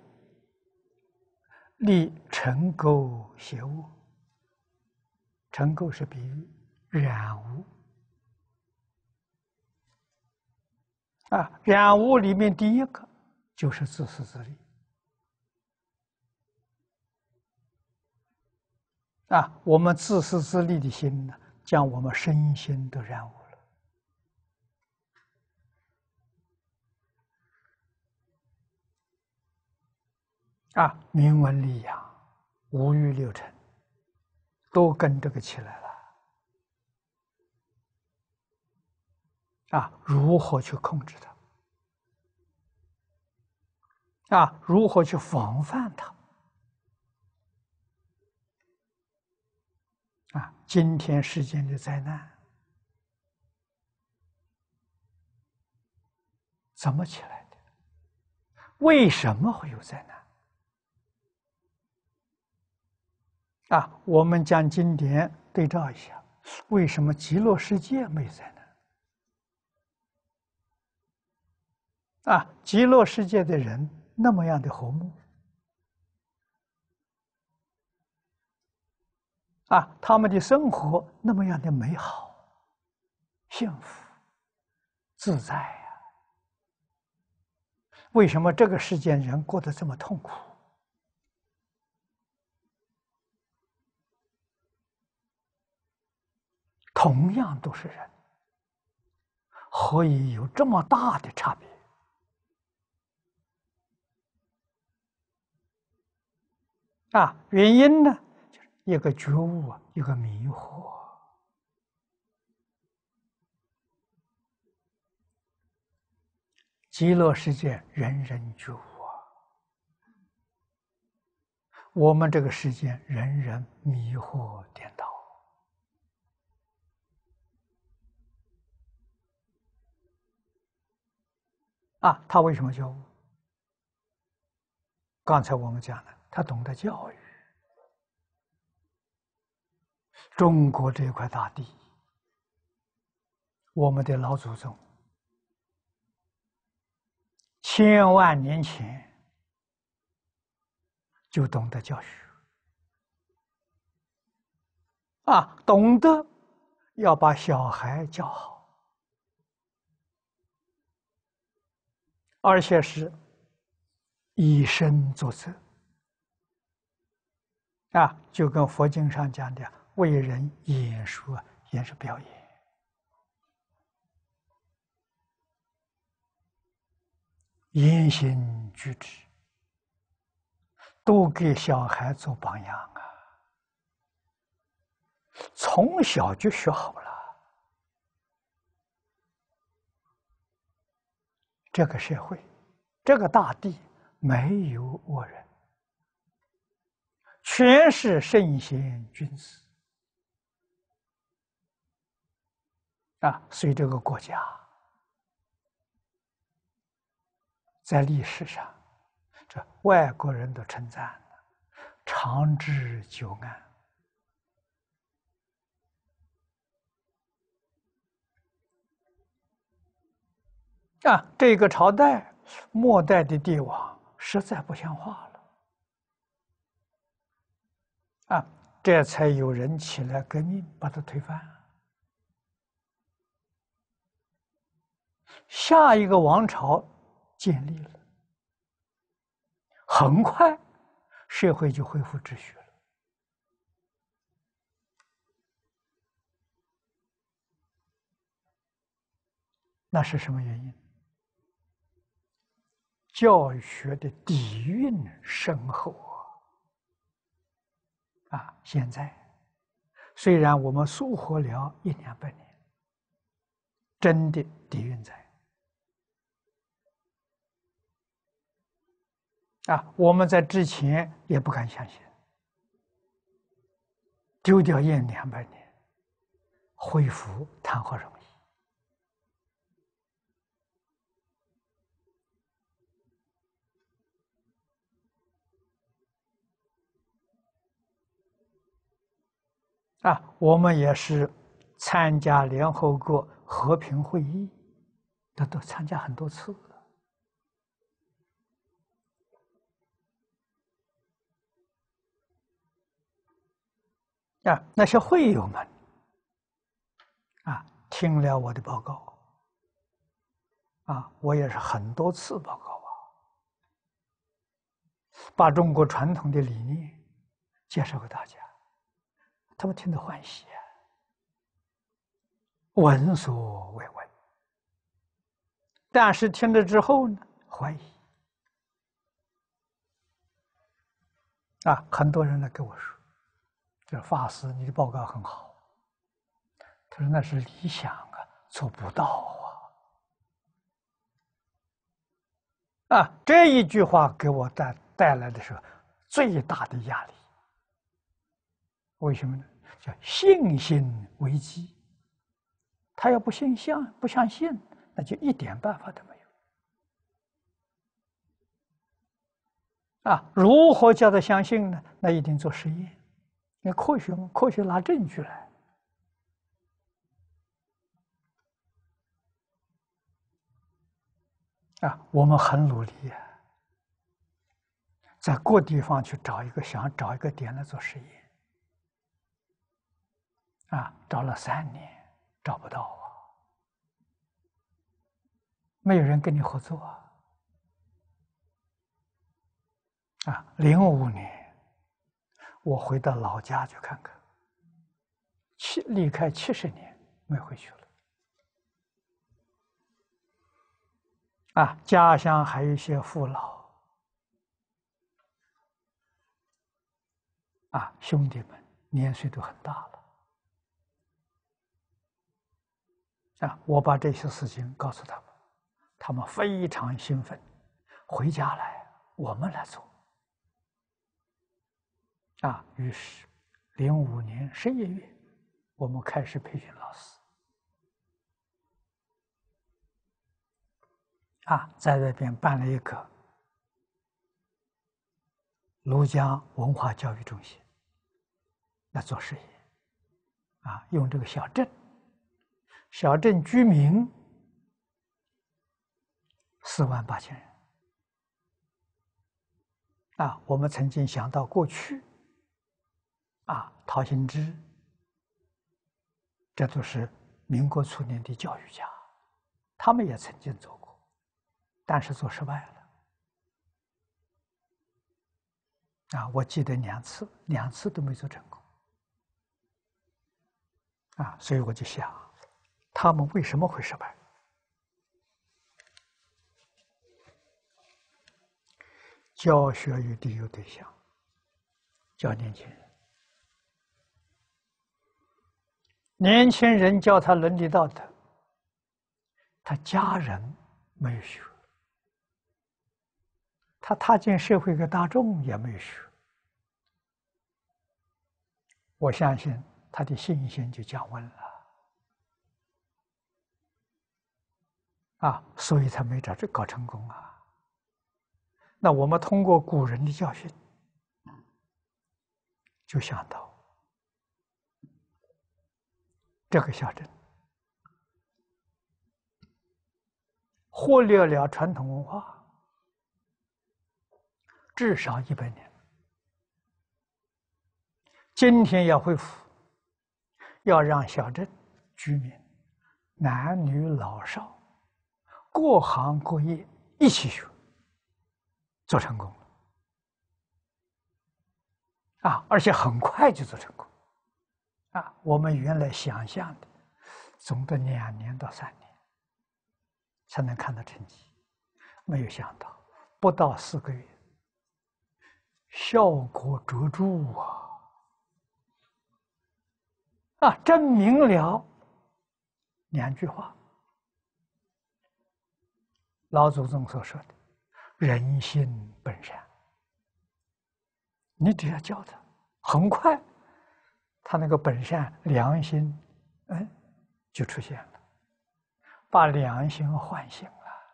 立尘垢邪物，尘垢是比喻染污，啊，染污里面第一个就是自私自利。 啊，我们自私自利的心呢，将我们身心都染污了。啊，名闻利养、五欲六尘，都跟这个起来了。啊，如何去控制它？啊，如何去防范它？ 啊，今天世间的灾难怎么起来的？为什么会有灾难？啊，我们将经典对照一下，为什么极乐世界没灾难？啊，极乐世界的人那么样的和睦。 啊，他们的生活那么样的美好、幸福、自在呀、啊，为什么这个世间人过得这么痛苦？同样都是人，何以有这么大的差别？ 啊，原因呢？ 一个觉悟啊，一个迷惑极乐世界人人觉悟啊，我们这个世界人人迷惑颠倒啊。他为什么觉悟？刚才我们讲了，他懂得教育。 中国这块大地，我们的老祖宗千万年前就懂得教学啊，懂得要把小孩教好，而且是以身作则啊，就跟佛经上讲的。 为人演说，演是表演言行举止，都给小孩做榜样啊！从小就学好了这个社会，这个大地没有恶人，全是圣贤君子啊！所以这个国家在历史上，这外国人都称赞了，长治久安。 啊，这个朝代末代的帝王实在不像话了，啊，这才有人起来革命把他推翻。下一个王朝建立了，很快社会就恢复秩序了。 那是什么原因？ 教学的底蕴深厚啊！啊，现在虽然我们疏忽了一两百年，真的底蕴在啊！我们在之前也不敢相信，丢掉一两百年，恢复谈何容易？ 啊，我们也是参加联合国和平会议，那都参加很多次了。啊，那些会友们，啊，听了我的报告，啊，我也是很多次报告啊，把中国传统的理念介绍给大家。 他们听得欢喜啊，闻所未闻。但是听了之后呢，怀疑啊，很多人来跟我说：“这法师，你的报告很好。”他说：“那是理想啊，做不到啊。”啊，这一句话给我带带来的是最大的压力。 为什么呢？叫信心危机。他要不信相，不相信，那就一点办法都没有。啊，如何叫他相信呢？那一定做实验。你科学嘛，科学拿证据来。啊，我们很努力啊，在各地方去找一个想找一个点来做实验。 啊，找了三年，找不到啊，没有人跟你合作啊。啊，零五年，我回到老家去看看，七离开七十年没回去了。啊，家乡还有一些父老，啊，兄弟们年岁都很大了。 啊！我把这些事情告诉他们，他们非常兴奋。回家来，我们来做。啊！于是，零五年十一月，我们开始培训老师。啊，在那边办了一个庐江文化教育中心，来做实验。啊，用这个小镇。 小镇居民四万八千人啊！我们曾经想到过去啊，陶行知，这都是民国初年的教育家，他们也曾经做过，但是做失败了啊！我记得两次，两次都没做成功啊，所以我就想。 他们为什么会失败？教学与利诱对象，教年轻人。年轻人教他伦理道德，他家人没有学，他踏进社会给大众也没有学，我相信他的信心就降温了。 啊，所以才没找这搞成功啊。那我们通过古人的教训，就想到这个小镇忽略了传统文化，至少一百年。今天要恢复，要让小镇居民男女老少。 各行各业一起学，做成功了啊！而且很快就做成功啊！我们原来想象的，总得两年到三年才能看到成绩，没有想到不到四个月，效果卓著啊！啊，证明了两句话。 老祖宗所说的“人性本善”，你只要教他，很快，他那个本善、良心，嗯，就出现了，把良心唤醒了。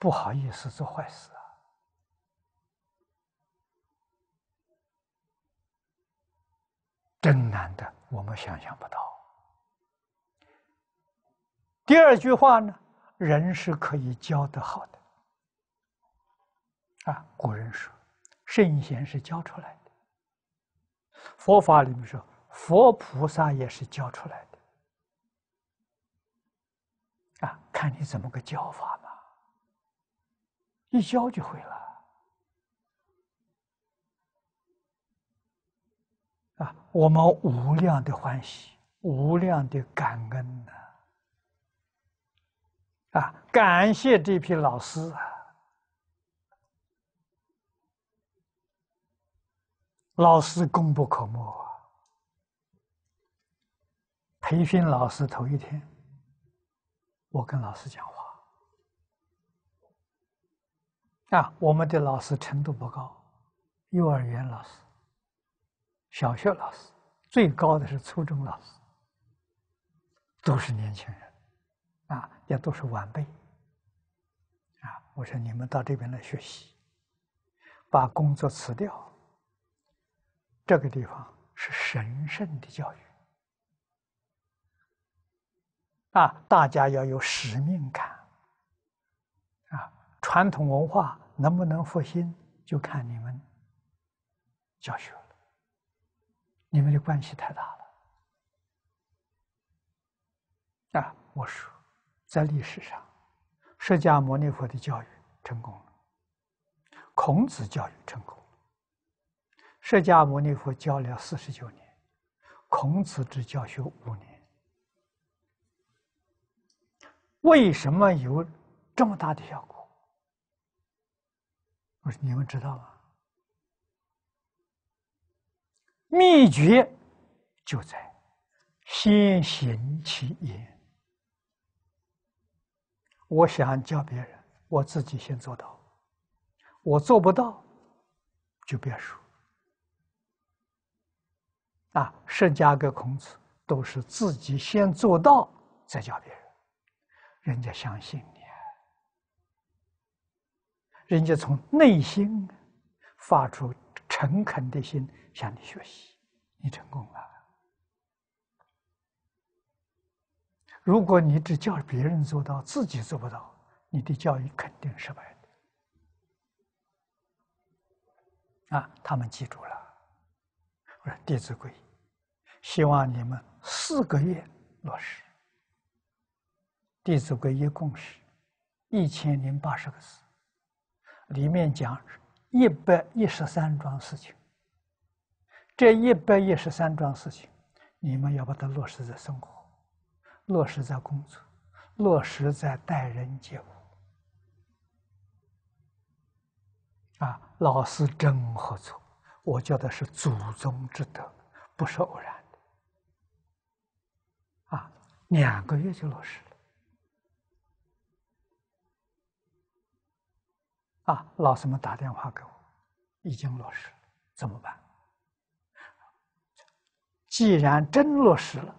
不好意思做坏事真难的，我们想象不到。第二句话呢？ 人是可以教得好的，啊，古人说，圣贤是教出来的。佛法里面说，佛菩萨也是教出来的，啊，看你怎么个教法嘛，一教就会了。啊，我们无量的欢喜，无量的感恩呢。 啊，感谢这批老师啊！老师功不可没啊！培训老师头一天，我跟老师讲话啊，我们的老师程度不高，幼儿园老师、小学老师，最高的是初中老师，都是年轻人。 啊，也都是晚辈。啊，我说你们到这边来学习，把工作辞掉。这个地方是神圣的教育。啊，大家要有使命感。啊，传统文化能不能复兴，就看你们教学了。你们的关系太大了。啊，我说。 在历史上，释迦牟尼佛的教育成功了，孔子教育成功了。释迦牟尼佛教了四十九年，孔子只教学五年。为什么有这么大的效果？我说你们知道吗？秘诀就在先行其言。 我想教别人，我自己先做到。我做不到，就别说。啊，释迦跟孔子都是自己先做到，再教别人，人家相信你，人家从内心发出诚恳的心向你学习，你成功了。如果你只叫别人做到，自己做不到，你的教育肯定失败的。啊，他们记住了。我说《弟子规》，希望你们四个月落实。《弟子规》一共是一千零八十个字，里面讲一百一十三桩事情。这一百一十三桩事情，你们要把它落实在生活。 落实在工作，落实在待人接物。啊，老师真好做，我觉得是祖宗之德，不是偶然的。啊，两个月就落实了。啊，老师们打电话给我，已经落实，怎么办？既然真落实了，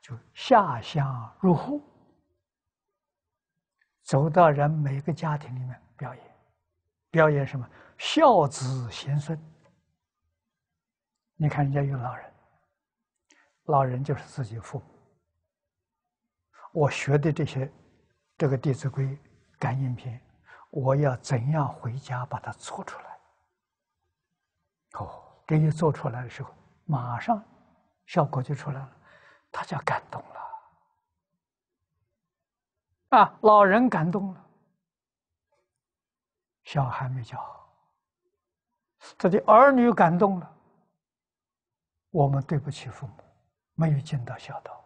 就下乡入户，走到人每个家庭里面表演，表演什么？孝子贤孙。你看人家有老人，老人就是自己父母。我学的这些，这个《弟子规》《感应篇》，我要怎样回家把它做出来？哦，这一做出来的时候，马上效果就出来了，大家感动了，啊，老人感动了，小孩没教好，他的儿女感动了，我们对不起父母，没有尽到孝道。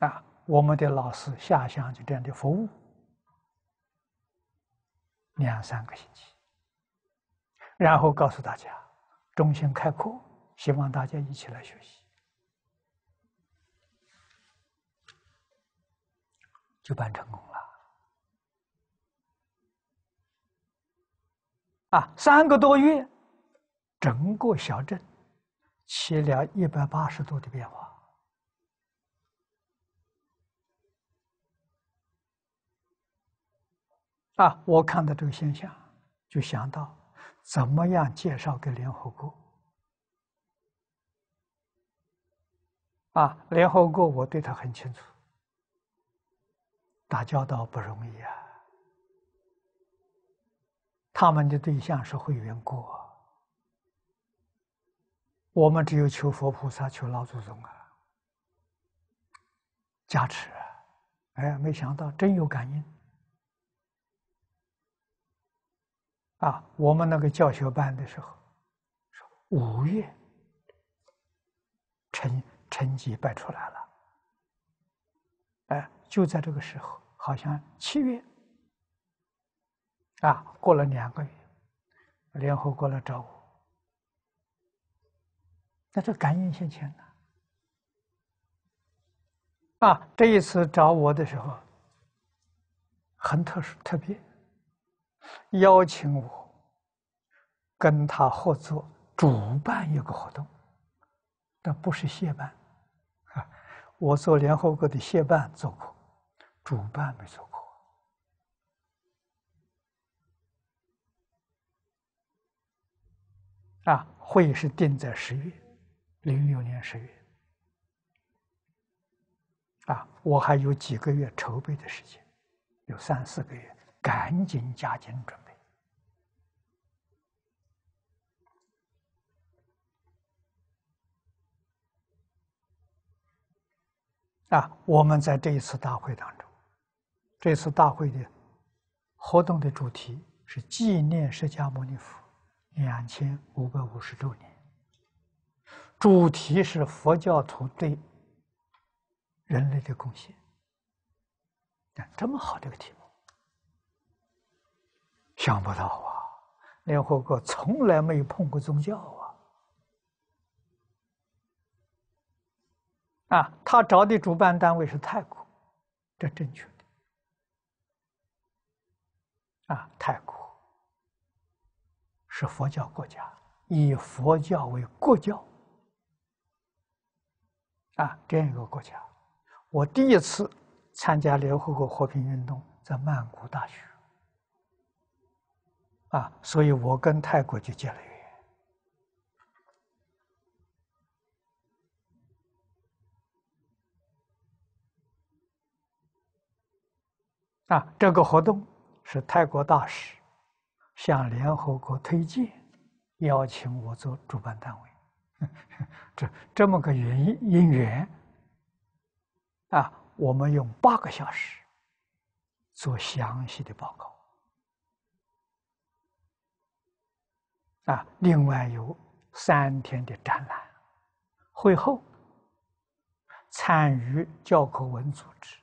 啊，我们的老师下乡就这样的服务，两三个星期，然后告诉大家，衷心开课，希望大家一起来学习，就办成功了。啊，三个多月，整个小镇起了一百八十度的变化。啊，我看到这个现象，就想到怎么样介绍给联合国。啊，联合国我对他很清楚，打交道不容易啊。他们的对象是会员国，我们只有求佛菩萨、求老祖宗啊，加持。哎，没想到真有感应。啊，我们那个教学班的时候，说五月成成绩摆出来了，哎，就在这个时候，好像七月，啊，过了两个月，联合国来找我，那这感应现前呢、啊？啊，这一次找我的时候，很特殊特别。邀请我跟他合作主办一个活动，但不是协办。我做联合国的协办做过，主办没做过。啊，会是定在十月，零六年十月。啊，我还有几个月筹备的时间，有三四个月。赶紧加紧准备啊！我们在这一次大会当中，这次大会的活动的主题是纪念释迦牟尼佛两千五百五十周年，主题是佛教徒对人类的贡献。这么好这个题目！想不到啊，联合国从来没有碰过宗教啊！啊，他找的主办单位是泰国，这正确的。啊，泰国是佛教国家，以佛教为国教啊，这样一个国家。我第一次参加联合国和平运动，在曼谷大学。啊，所以我跟泰国就结了缘。啊，这个活动是泰国大使向联合国推荐，邀请我做主办单位，这这么个原因因缘。啊，我们用八个小时做详细的报告。啊，另外有三天的展览，会后参与教科文组织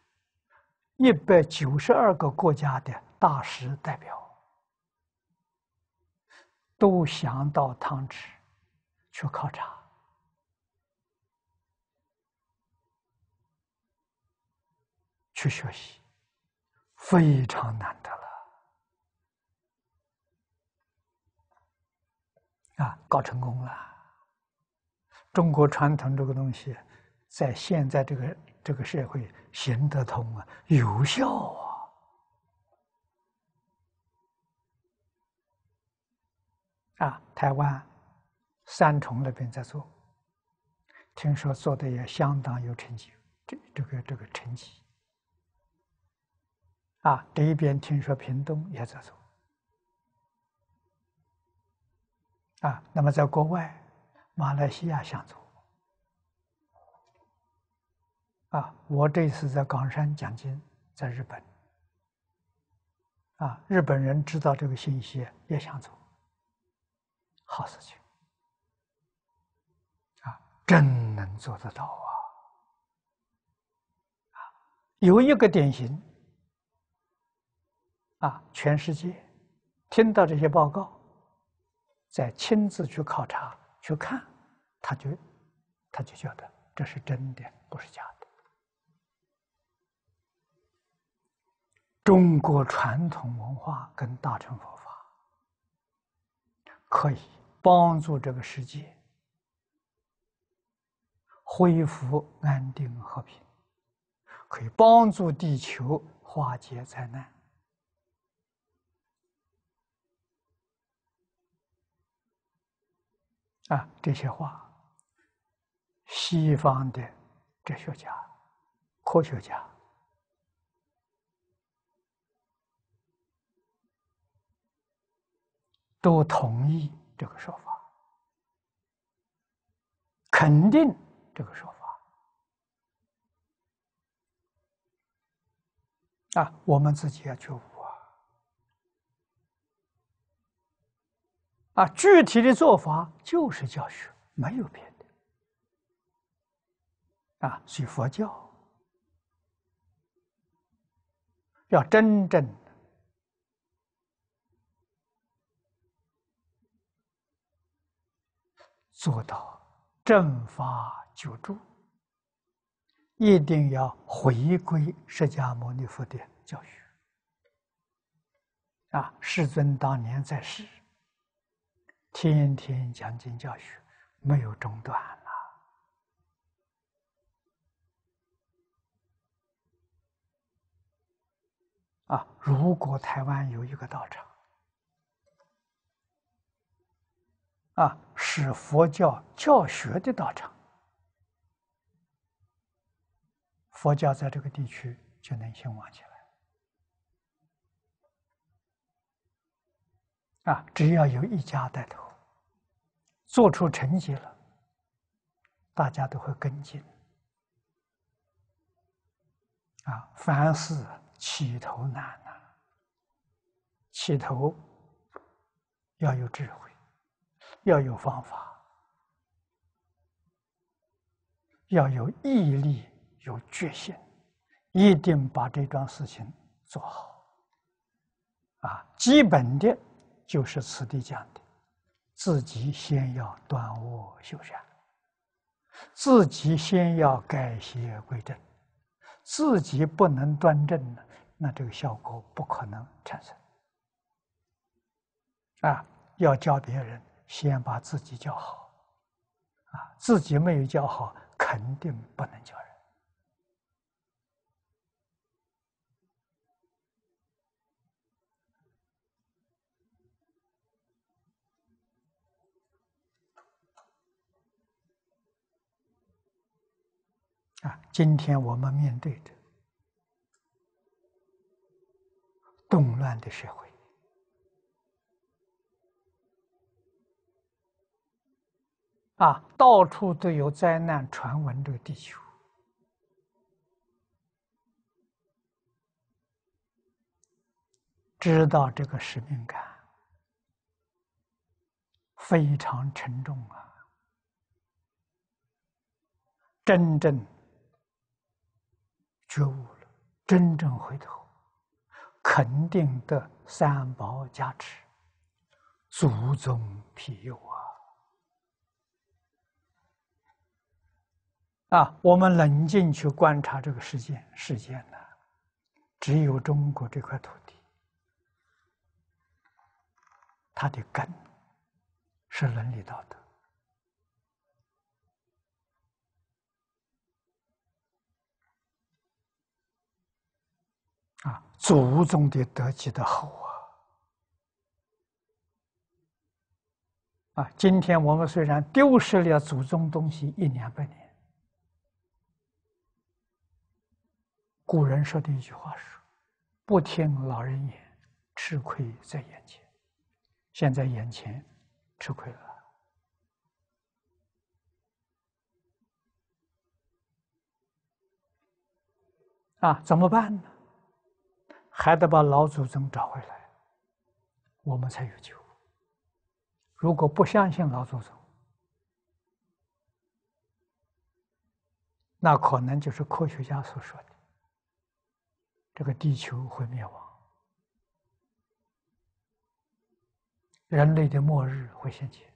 一百九十二个国家的大使代表，都想到汤池去考察。去学习，非常难得了。啊，搞成功了。中国传统这个东西，在现在这个这个社会行得通啊，有效啊。啊，台湾三重那边在做，听说做的也相当有成绩，这这个这个成绩。啊，这一边听说屏东也在做。 啊，那么在国外，马来西亚想做。啊，我这次在冈山讲经，在日本。啊，日本人知道这个信息也想做，好事情。啊，真能做得到啊！啊，有一个典型。啊，全世界听到这些报告。 再亲自去考察、去看，他就他就觉得这是真的，不是假的。中国传统文化跟大乘佛法可以帮助这个世界恢复安定和平，可以帮助地球化解灾难。 啊，这些话，西方的哲学家、科学家都同意这个说法，肯定这个说法。啊，我们自己要觉悟啊。啊，具体的做法。 就是教学，没有别的啊。所以佛教要真正的做到正法久住，一定要回归释迦牟尼佛的教学啊。世尊当年在世。 天天讲经教学，没有中断了。啊，如果台湾有一个道场，啊，是佛教教学的道场，佛教在这个地区就能兴旺起来。 啊，只要有一家带头，做出成绩了，大家都会跟进。啊，凡事起头难呐、啊，起头要有智慧，要有方法，要有毅力，有决心，一定把这桩事情做好。啊，基本的。 就是此地讲的，自己先要断恶修善，自己先要改邪归正，自己不能端正呢，那这个效果不可能产生。啊，要教别人，先把自己教好，啊，自己没有教好，肯定不能教人。 啊，今天我们面对着动乱的社会，啊，到处都有灾难传闻，这个地球，知道这个使命感非常沉重啊，真正。 觉悟了，真正回头，肯定得三宝加持，祖宗庇佑啊！啊，我们冷静去观察这个世界，世界呢，只有中国这块土地，它的根是伦理道德。啊，祖宗的德积得厚啊！啊，今天我们虽然丢失了祖宗东西一年半年，古人说的一句话是：“不听老人言，吃亏在眼前。”现在眼前吃亏了。 啊，怎么办呢？还得把老祖宗找回来，我们才有救。如果不相信老祖宗，那可能就是科学家所说的，这个地球会灭亡，人类的末日会现前。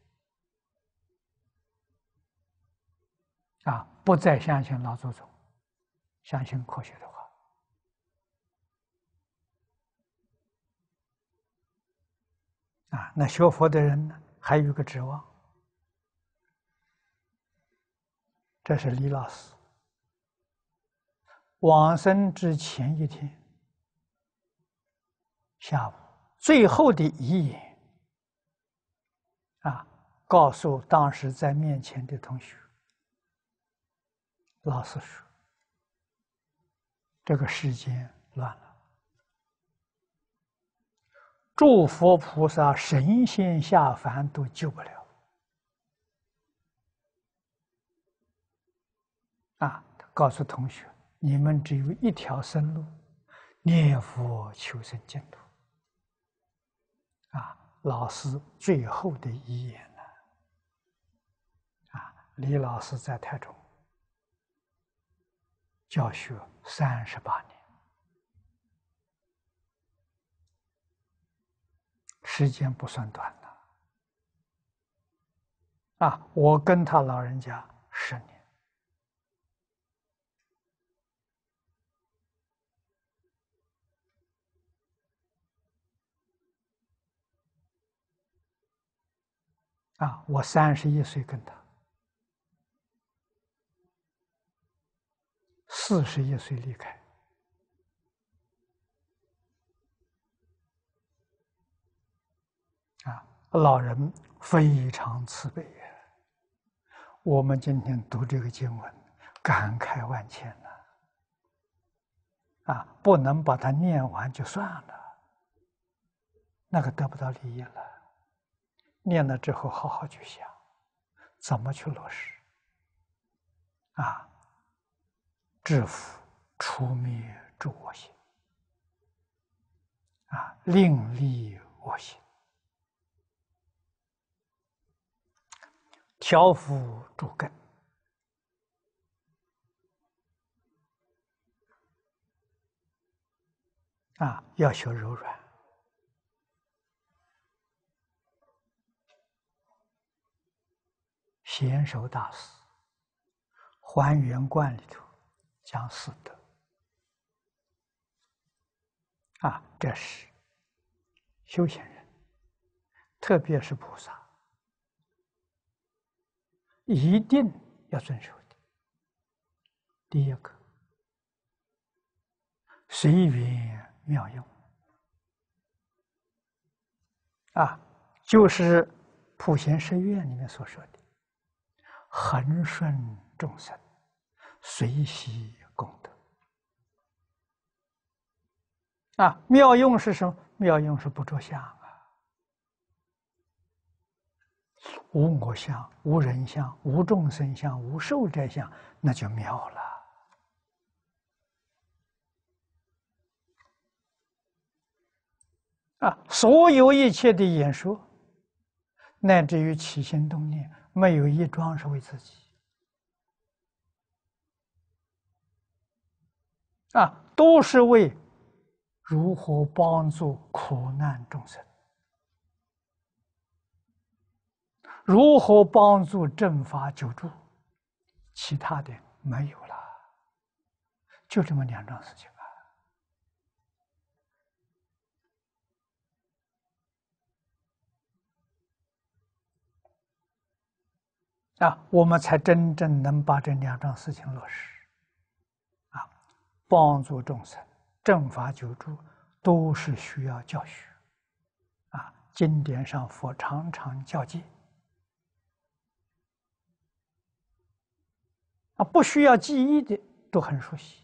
啊，不再相信老祖宗，相信科学的话。 啊，那学佛的人呢，还有一个指望，这是李老师往生之前一天下午最后的遗言啊，告诉当时在面前的同学，老师说：“这个世间乱了。” 诸佛菩萨、神仙下凡都救不了啊！告诉同学，你们只有一条生路，念佛求生净土。啊，老师最后的遗言呢？啊，李老师在台中教学三十八年。 时间不算短的，啊！我跟他老人家十年，啊！我三十一岁跟他，四十一岁离开。 啊，老人非常慈悲呀！我们今天读这个经文，感慨万千呐！啊，不能把它念完就算了，那个得不到利益了。念了之后，好好去想，怎么去落实。啊，制服、除灭诸我心，啊，令利我心。 调伏诸根，啊，要学柔软，贤首大师《还原观》里头讲四德，啊，这是修行人，特别是菩萨。 一定要遵守的。第一个，随缘妙用啊，就是《普贤十愿》里面所说的“恒顺众生，随喜功德”。啊，妙用是什么？妙用是不着相啊。 无我相、无人相、无众生相、无受者相，那就妙了。啊，所有一切的演说，乃至于起心动念，没有一桩是为自己。啊，都是为如何帮助苦难众生。 如何帮助正法久住？其他的没有了，就这么两桩事情啊！啊，我们才真正能把这两桩事情落实，啊，帮助众生，正法久住都是需要教学，啊，经典上佛常常教诫，啊，不需要记忆的都很熟悉。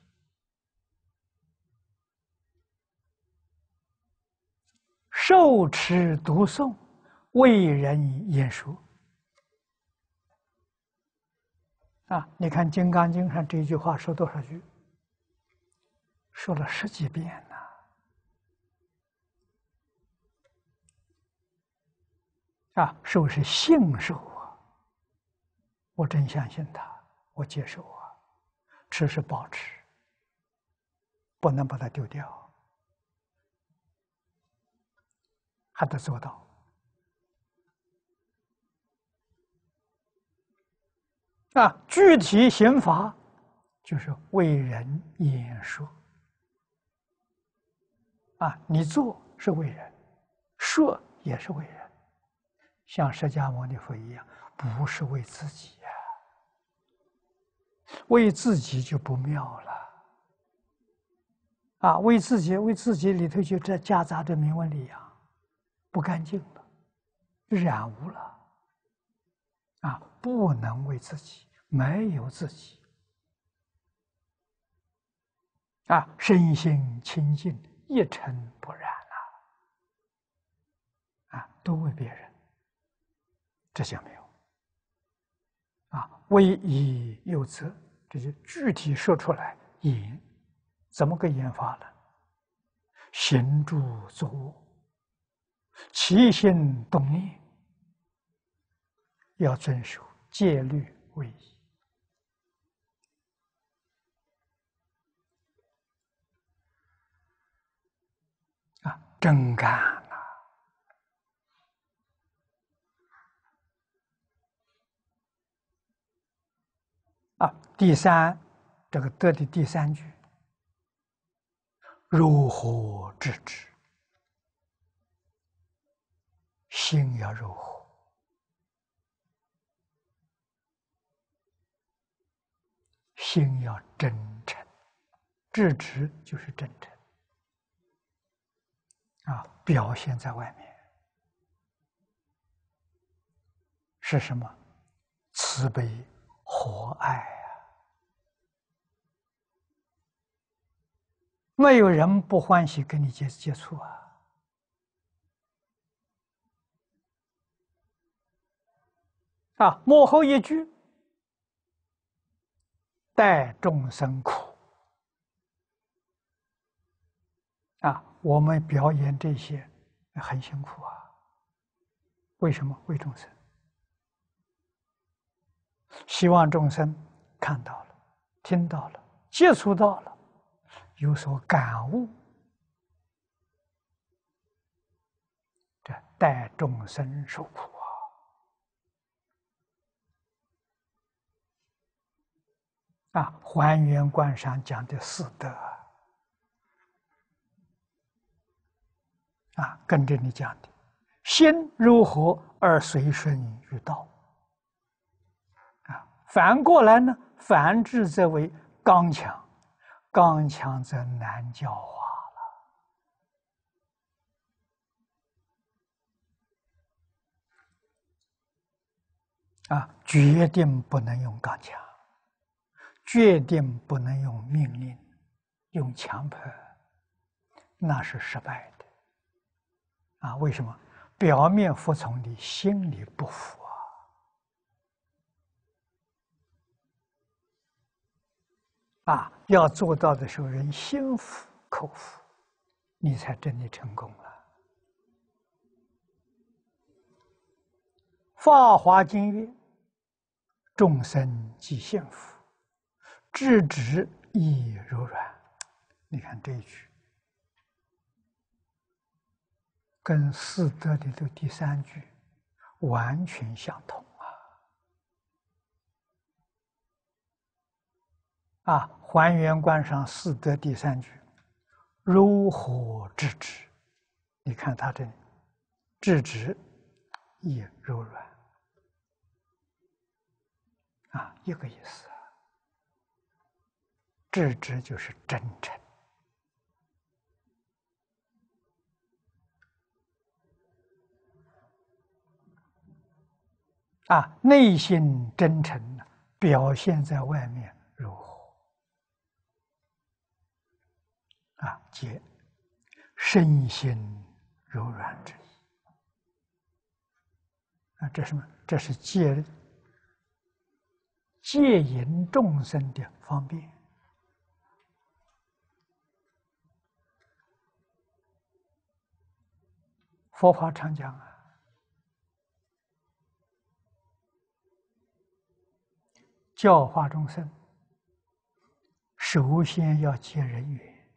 受持读诵，为人演说。啊，你看《金刚经》上这一句话说多少句？说了十几遍呢、啊。啊，受是信受啊，我真相信他，我接受啊。持是保持，不能把它丢掉。 他得做到啊！具体刑罚就是为人演说啊，你做是为人，说也是为人，像释迦牟尼佛一样，不是为自己呀、啊，为自己就不妙了啊！为自己，为自己里头就这夹杂着名闻利养。 不干净了，染污了，啊！不能为自己，没有自己，啊！身心清净，一尘不染啊！啊，都为别人，这些没有，啊！为以有责，这就具体说出来，言怎么个言法呢？行住坐卧。 起心动念要遵守戒律为宜啊，真干呐、啊！啊，第三，这个德的第三句，如何制止？ 心要柔和，心要真诚，至直就是真诚啊！表现在外面是什么？慈悲、和爱啊！没有人不欢喜跟你接接触啊！ 啊，幕后一句，待众生苦。啊，我们表演这些很辛苦啊。为什么？为众生，希望众生看到了、听到了、接触到了，有所感悟，这待众生受苦。 啊，还原观上讲的四德啊，跟着你讲的，心如何而随顺于道啊？反过来呢，反之则为刚强，刚强则难教化了。啊，决定不能用刚强。 决定不能用命令，用强迫，那是失败的。啊，为什么？表面服从你，心里不服啊！啊，要做到的时候，人心服口服，你才真的成功了。《法华经》曰：“众生即现佛。” 至直亦柔软，你看这一句，跟四德里头第三句完全相同啊！啊，还原观上四德第三句，柔和至直，你看它这里，至直亦柔软，啊，一个意思。致知就是真诚，啊，内心真诚表现在外面如何？啊，皆身心柔软之意。啊，这是什么？这是戒戒引众生的方便。 佛法常讲啊，教化众生，首先要结人缘，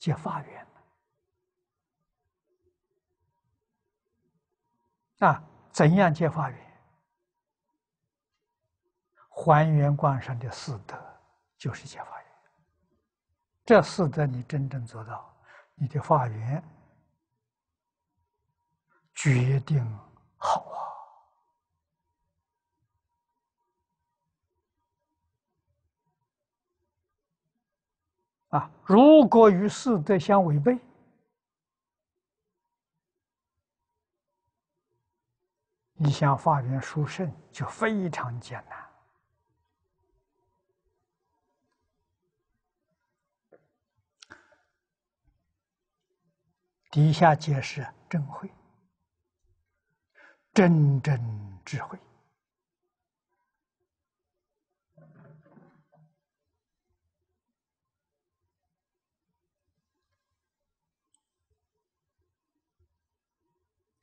结法缘啊，怎样结法缘？还原观上的四德就是结法缘。这四德你真正做到，你的法缘。 决定好啊！啊，如果与四德相违背，你想法缘殊胜就非常艰难。底下解释真慧。 真正智慧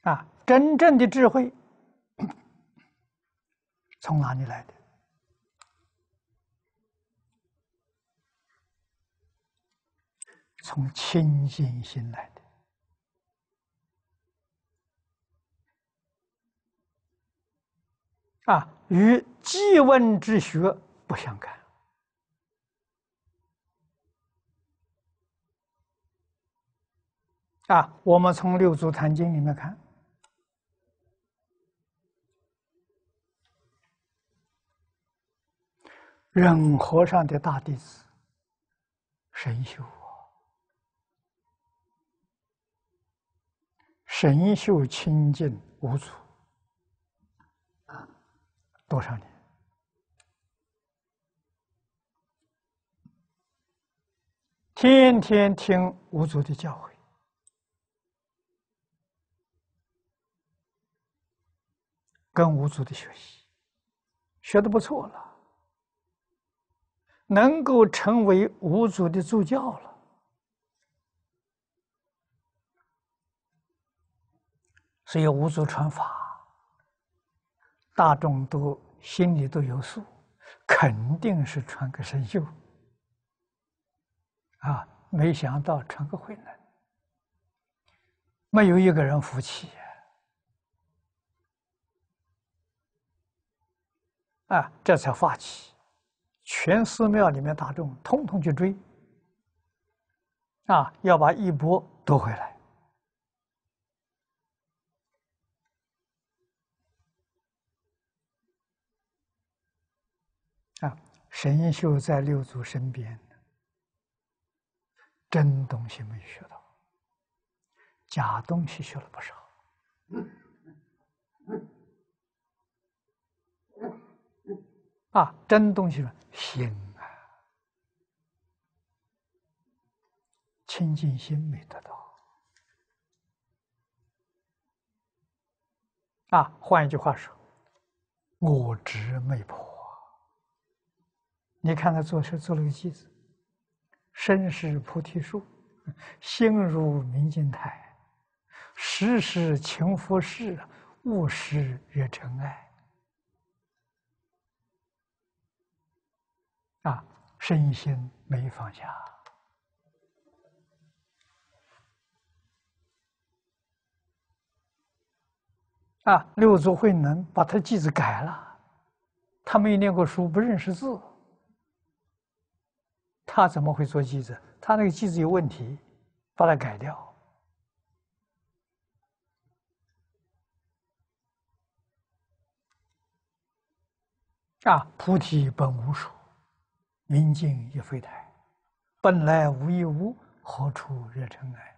啊，真正的智慧从哪里来的？从清净心来的。 啊，与记问之学不相干。啊，我们从六祖坛经里面看，忍和尚的大弟子神秀啊，神秀清净无阻。 多少年？天天听五祖的教诲，跟五祖的学习，学得不错了，能够成为五祖的助教了，所以五祖传法。 大众都心里都有数，肯定是传个神秀啊！没想到传个慧能，没有一个人服气啊！这才发起，全寺庙里面大众统统去追啊，要把衣钵夺回来。 啊，神秀在六祖身边，真东西没学到，假东西学了不少。啊，真东西呢，心啊，清净心没得到。啊，换一句话说，我执没破。 你看他做事做了个妻子，身是菩提树，心如明镜台，时时勤拂拭，勿使惹尘埃。啊，身心没放下。啊，六祖慧能把他弟子改了，他没念过书，不认识字。 他怎么会做偈子？他那个偈子有问题，把它改掉。啊，菩提本无树，明镜亦非台。本来无一物，何处惹尘埃？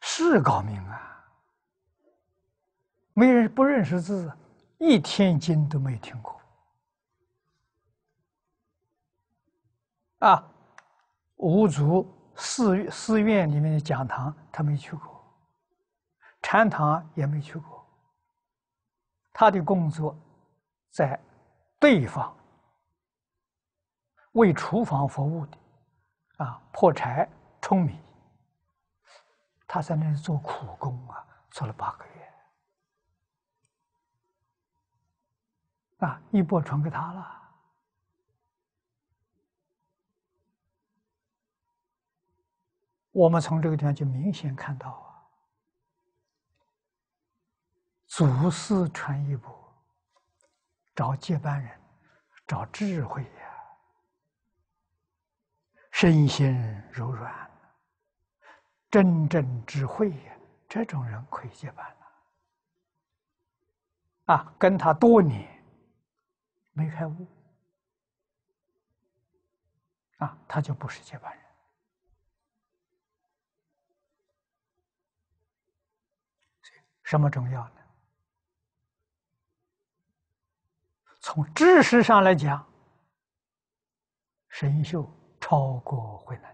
是高明啊！没人不认识字，一天经都没听过。啊，五祖寺寺院里面的讲堂，他没去过。 禅堂也没去过，他的工作在对方为厨房服务的，啊，破柴、舂米，他在那里做苦工啊，做了八个月，啊，衣钵传给他了。我们从这个地方就明显看到啊。 祖师传一钵，找接班人，找智慧呀、啊，身心柔软，真正智慧呀、啊，这种人可以接班了、啊。啊，跟他多年没开悟，啊，他就不是接班人。 什么重要呢？从知识上来讲，神秀超过慧能；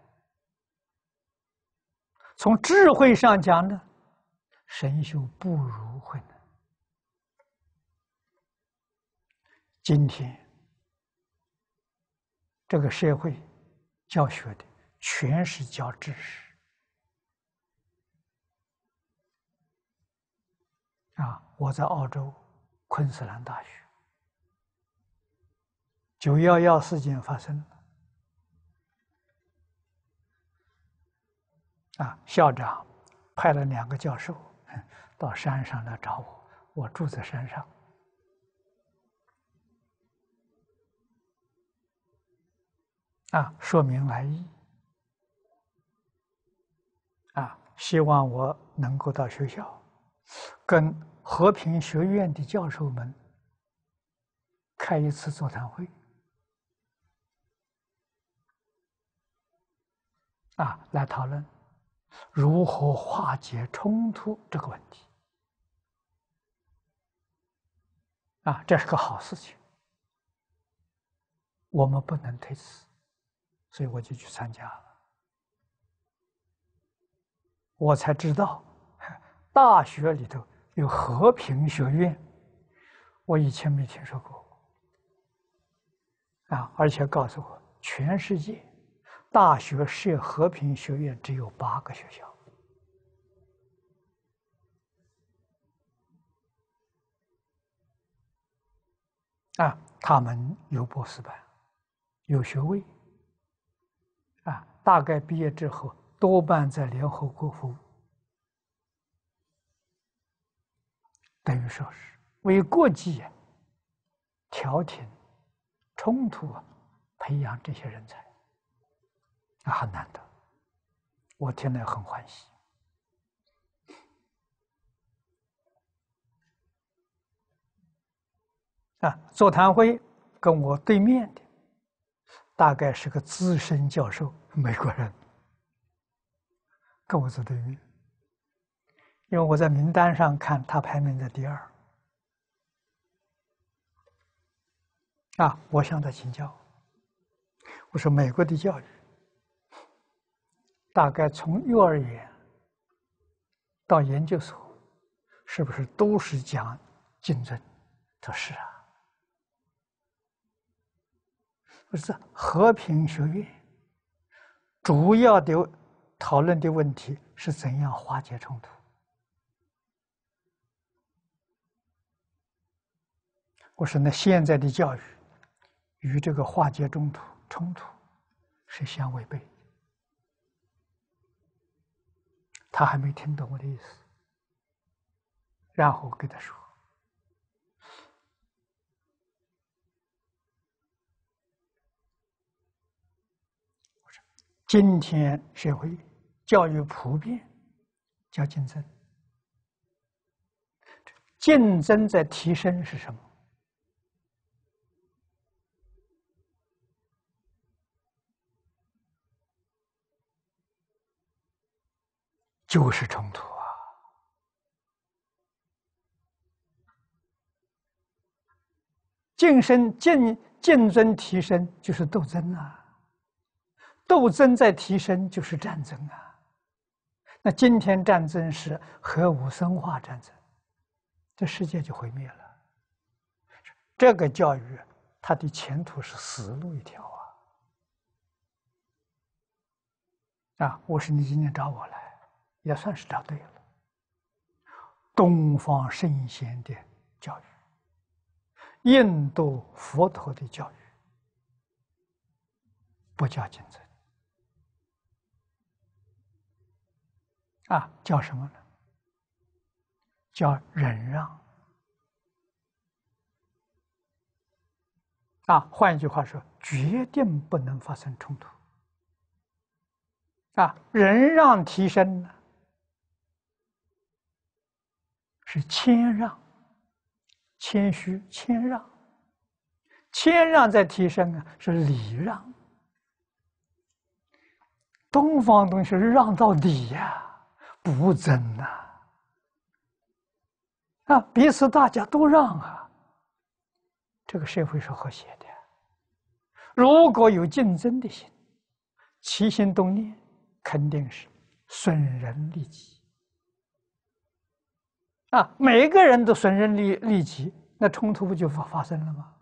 从智慧上讲呢，神秀不如慧能。今天这个社会教学的全是教知识。 啊，我在澳洲昆士兰大学，九幺幺事件发生了。啊，校长派了两个教授到山上来找我，我住在山上。啊，说明来意。啊，希望我能够到学校。 跟和平学院的教授们开一次座谈会，啊，来讨论如何化解冲突这个问题。啊，这是个好事情，我们不能推辞，所以我就去参加了，我才知道。 大学里头有和平学院，我以前没听说过。啊，而且告诉我，全世界大学设和平学院只有八个学校。啊，他们有博士班，有学位。啊，大概毕业之后，多半在联合国服务。 等于说是为国际调停冲突啊，培养这些人才，那很难得。我听了很欢喜。啊，座谈会跟我对面的，大概是个资深教授，美国人，跟我坐对面。 因为我在名单上看，他排名在第二，啊，我向他请教，我说美国的教育，大概从幼儿园到研究所，是不是都是讲竞争？他说是啊，不是和平学院，主要的讨论的问题是怎样化解冲突。 我说呢，现在的教育与这个化解冲突冲突是相违背的。他还没听懂我的意思，然后我跟他说：“我说，今天社会教育普遍叫竞争，竞争在提升是什么？就是冲突啊！竞争、竞竞争提升就是斗争啊，斗争在提升就是战争啊。那今天战争是核武生化战争。 这世界就毁灭了。这个教育，它的前途是死路一条啊！啊，我说你今天找我来，也算是找对了。东方圣贤的教育，印度佛陀的教育，不叫竞争，啊，叫什么呢？ 叫忍让啊！换一句话说，决定不能发生冲突啊！忍让提升呢，是谦让、谦虚、谦让、谦让在提升啊，是礼让。东方东西是让到底呀、啊，不争呐、啊。 啊，彼此大家都让啊，这个社会是和谐的。如果有竞争的心，起心动念肯定是损人利己。啊，每个人都损人利利己，那冲突不就发发生了吗？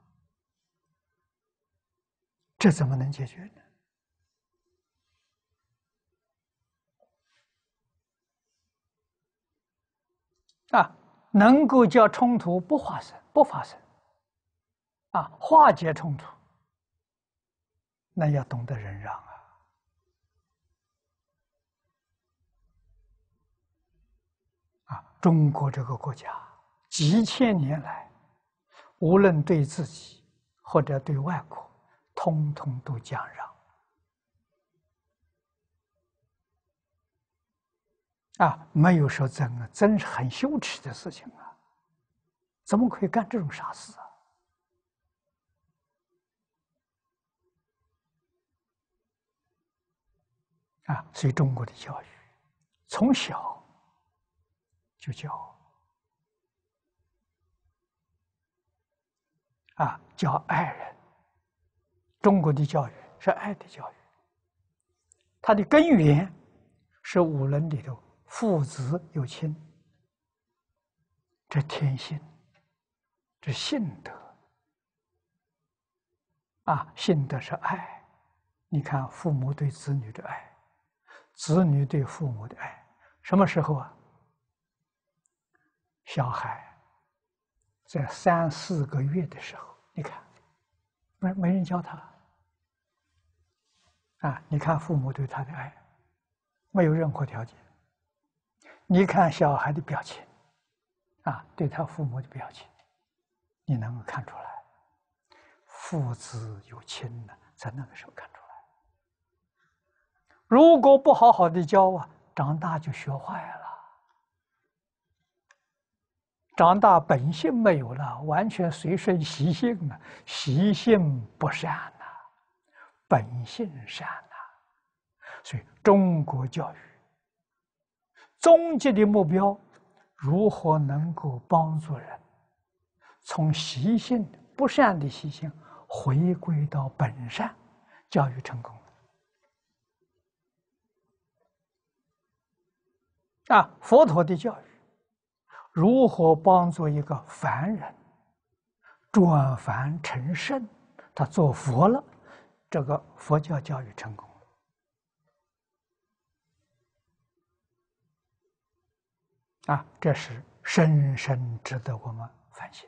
这怎么能解决呢？ 能够叫冲突不发生，不发生，啊，化解冲突，那要懂得忍让啊，啊，中国这个国家几千年来，无论对自己或者对外国，通通都讲让，啊，没有说争啊，争是很羞耻的事情啊。 怎么可以干这种傻事啊？啊，所以中国的教育从小就教啊，教爱人。中国的教育是爱的教育，它的根源是五伦里头父子有亲，这天性。 是信德啊，信德是爱。你看，父母对子女的爱，子女对父母的爱，什么时候啊？小孩在三四个月的时候，你看，没没人教他啊。你看父母对他的爱，没有任何条件。你看小孩的表情啊，对他父母的表情。 你能够看出来，父子有亲呢，在那个时候看出来。如果不好好的教啊，长大就学坏了，长大本性没有了，完全随顺习性了，习性不善呐、啊，本性善呐、啊。所以，中国教育终极的目标，如何能够帮助人？ 从习性不善的习性回归到本善，教育成功了。啊，佛陀的教育如何帮助一个凡人转凡成圣？他做佛了，这个佛教教育成功了。啊，这是深深值得我们反省。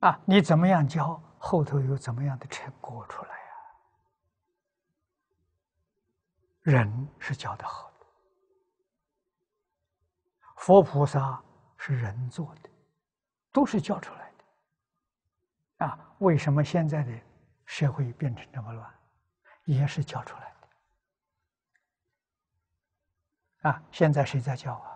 啊，你怎么样教，后头有怎么样的成果出来呀、啊？人是教的好的，佛菩萨是人做的，都是教出来的。啊，为什么现在的社会变成这么乱，也是教出来啊，现在谁在教啊？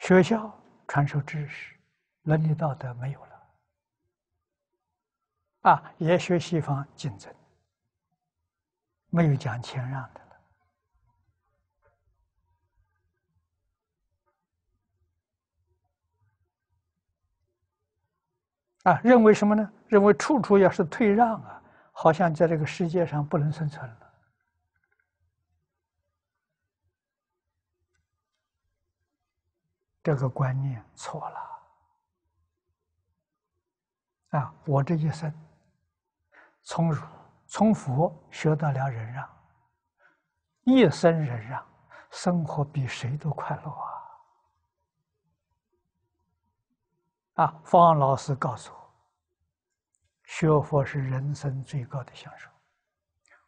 学校传授知识，伦理道德没有了。 啊，也学西方竞争，没有讲谦让的了。啊，认为什么呢？认为处处要是退让啊，好像在这个世界上不能生存了。这个观念错了。啊，我这一生。 从儒、从佛学得了忍让，一生忍让，生活比谁都快乐啊！啊，方老师告诉我，学佛是人生最高的享受，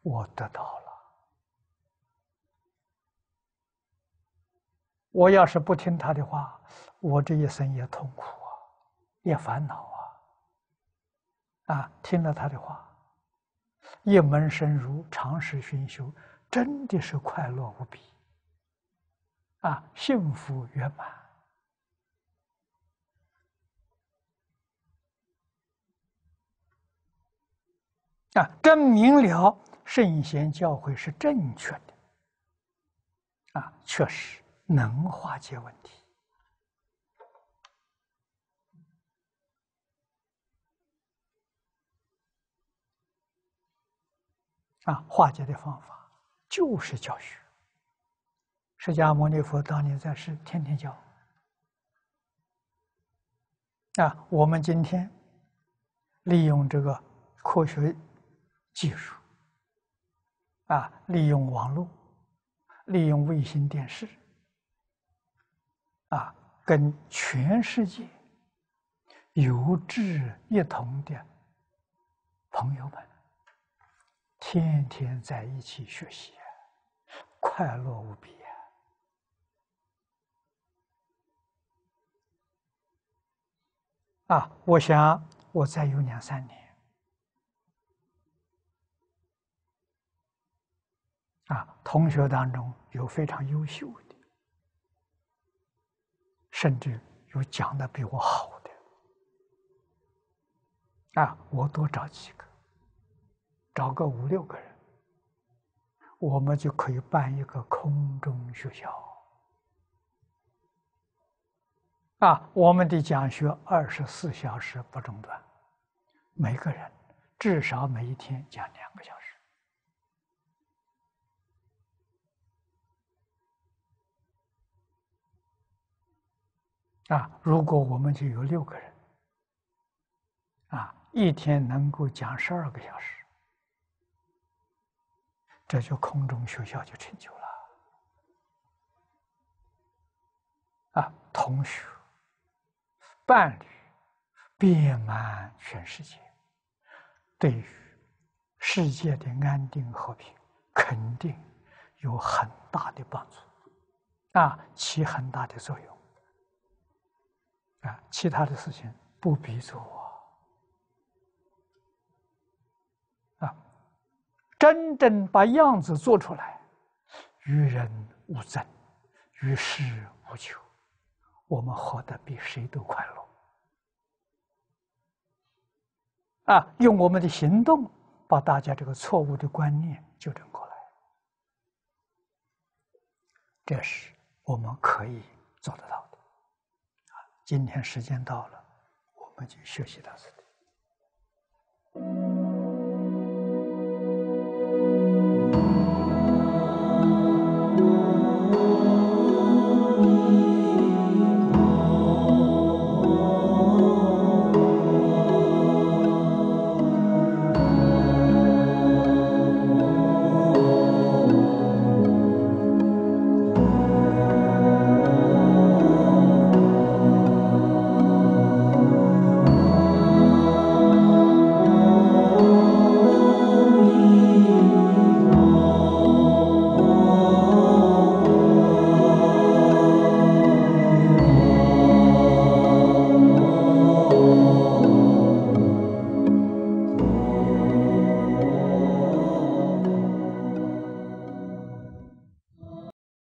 我得到了。我要是不听他的话，我这一生也痛苦啊，也烦恼啊！啊，听了他的话。 一门深入，常识熏修，真的是快乐无比，啊，幸福圆满，啊，真明了圣贤教诲是正确的，啊，确实能化解问题。 啊，化解的方法就是教学。释迦牟尼佛当年在世，天天教。啊，我们今天利用这个科学技术，啊，利用网络，利用卫星电视，啊，跟全世界有志一同的朋友们。 天天在一起学习，快乐无比啊！啊，我想我再有两三年，啊，同学当中有非常优秀的，甚至有讲的比我好的，啊，我多找几个。 找个五六个人，我们就可以办一个空中学校。啊，我们的讲学二十四小时不中断，每个人至少每一天讲两个小时。啊，如果我们就有六个人，啊，一天能够讲十二个小时。 这就空中学校就成就了啊！同学、伴侣遍满全世界，对于世界的安定和平肯定有很大的帮助啊，起很大的作用啊！其他的事情不必做啊！啊 真正把样子做出来，与人无争，与世无求，我们活得比谁都快乐。啊，用我们的行动把大家这个错误的观念纠正过来，这是我们可以做得到的。啊，今天时间到了，我们就学习到这里。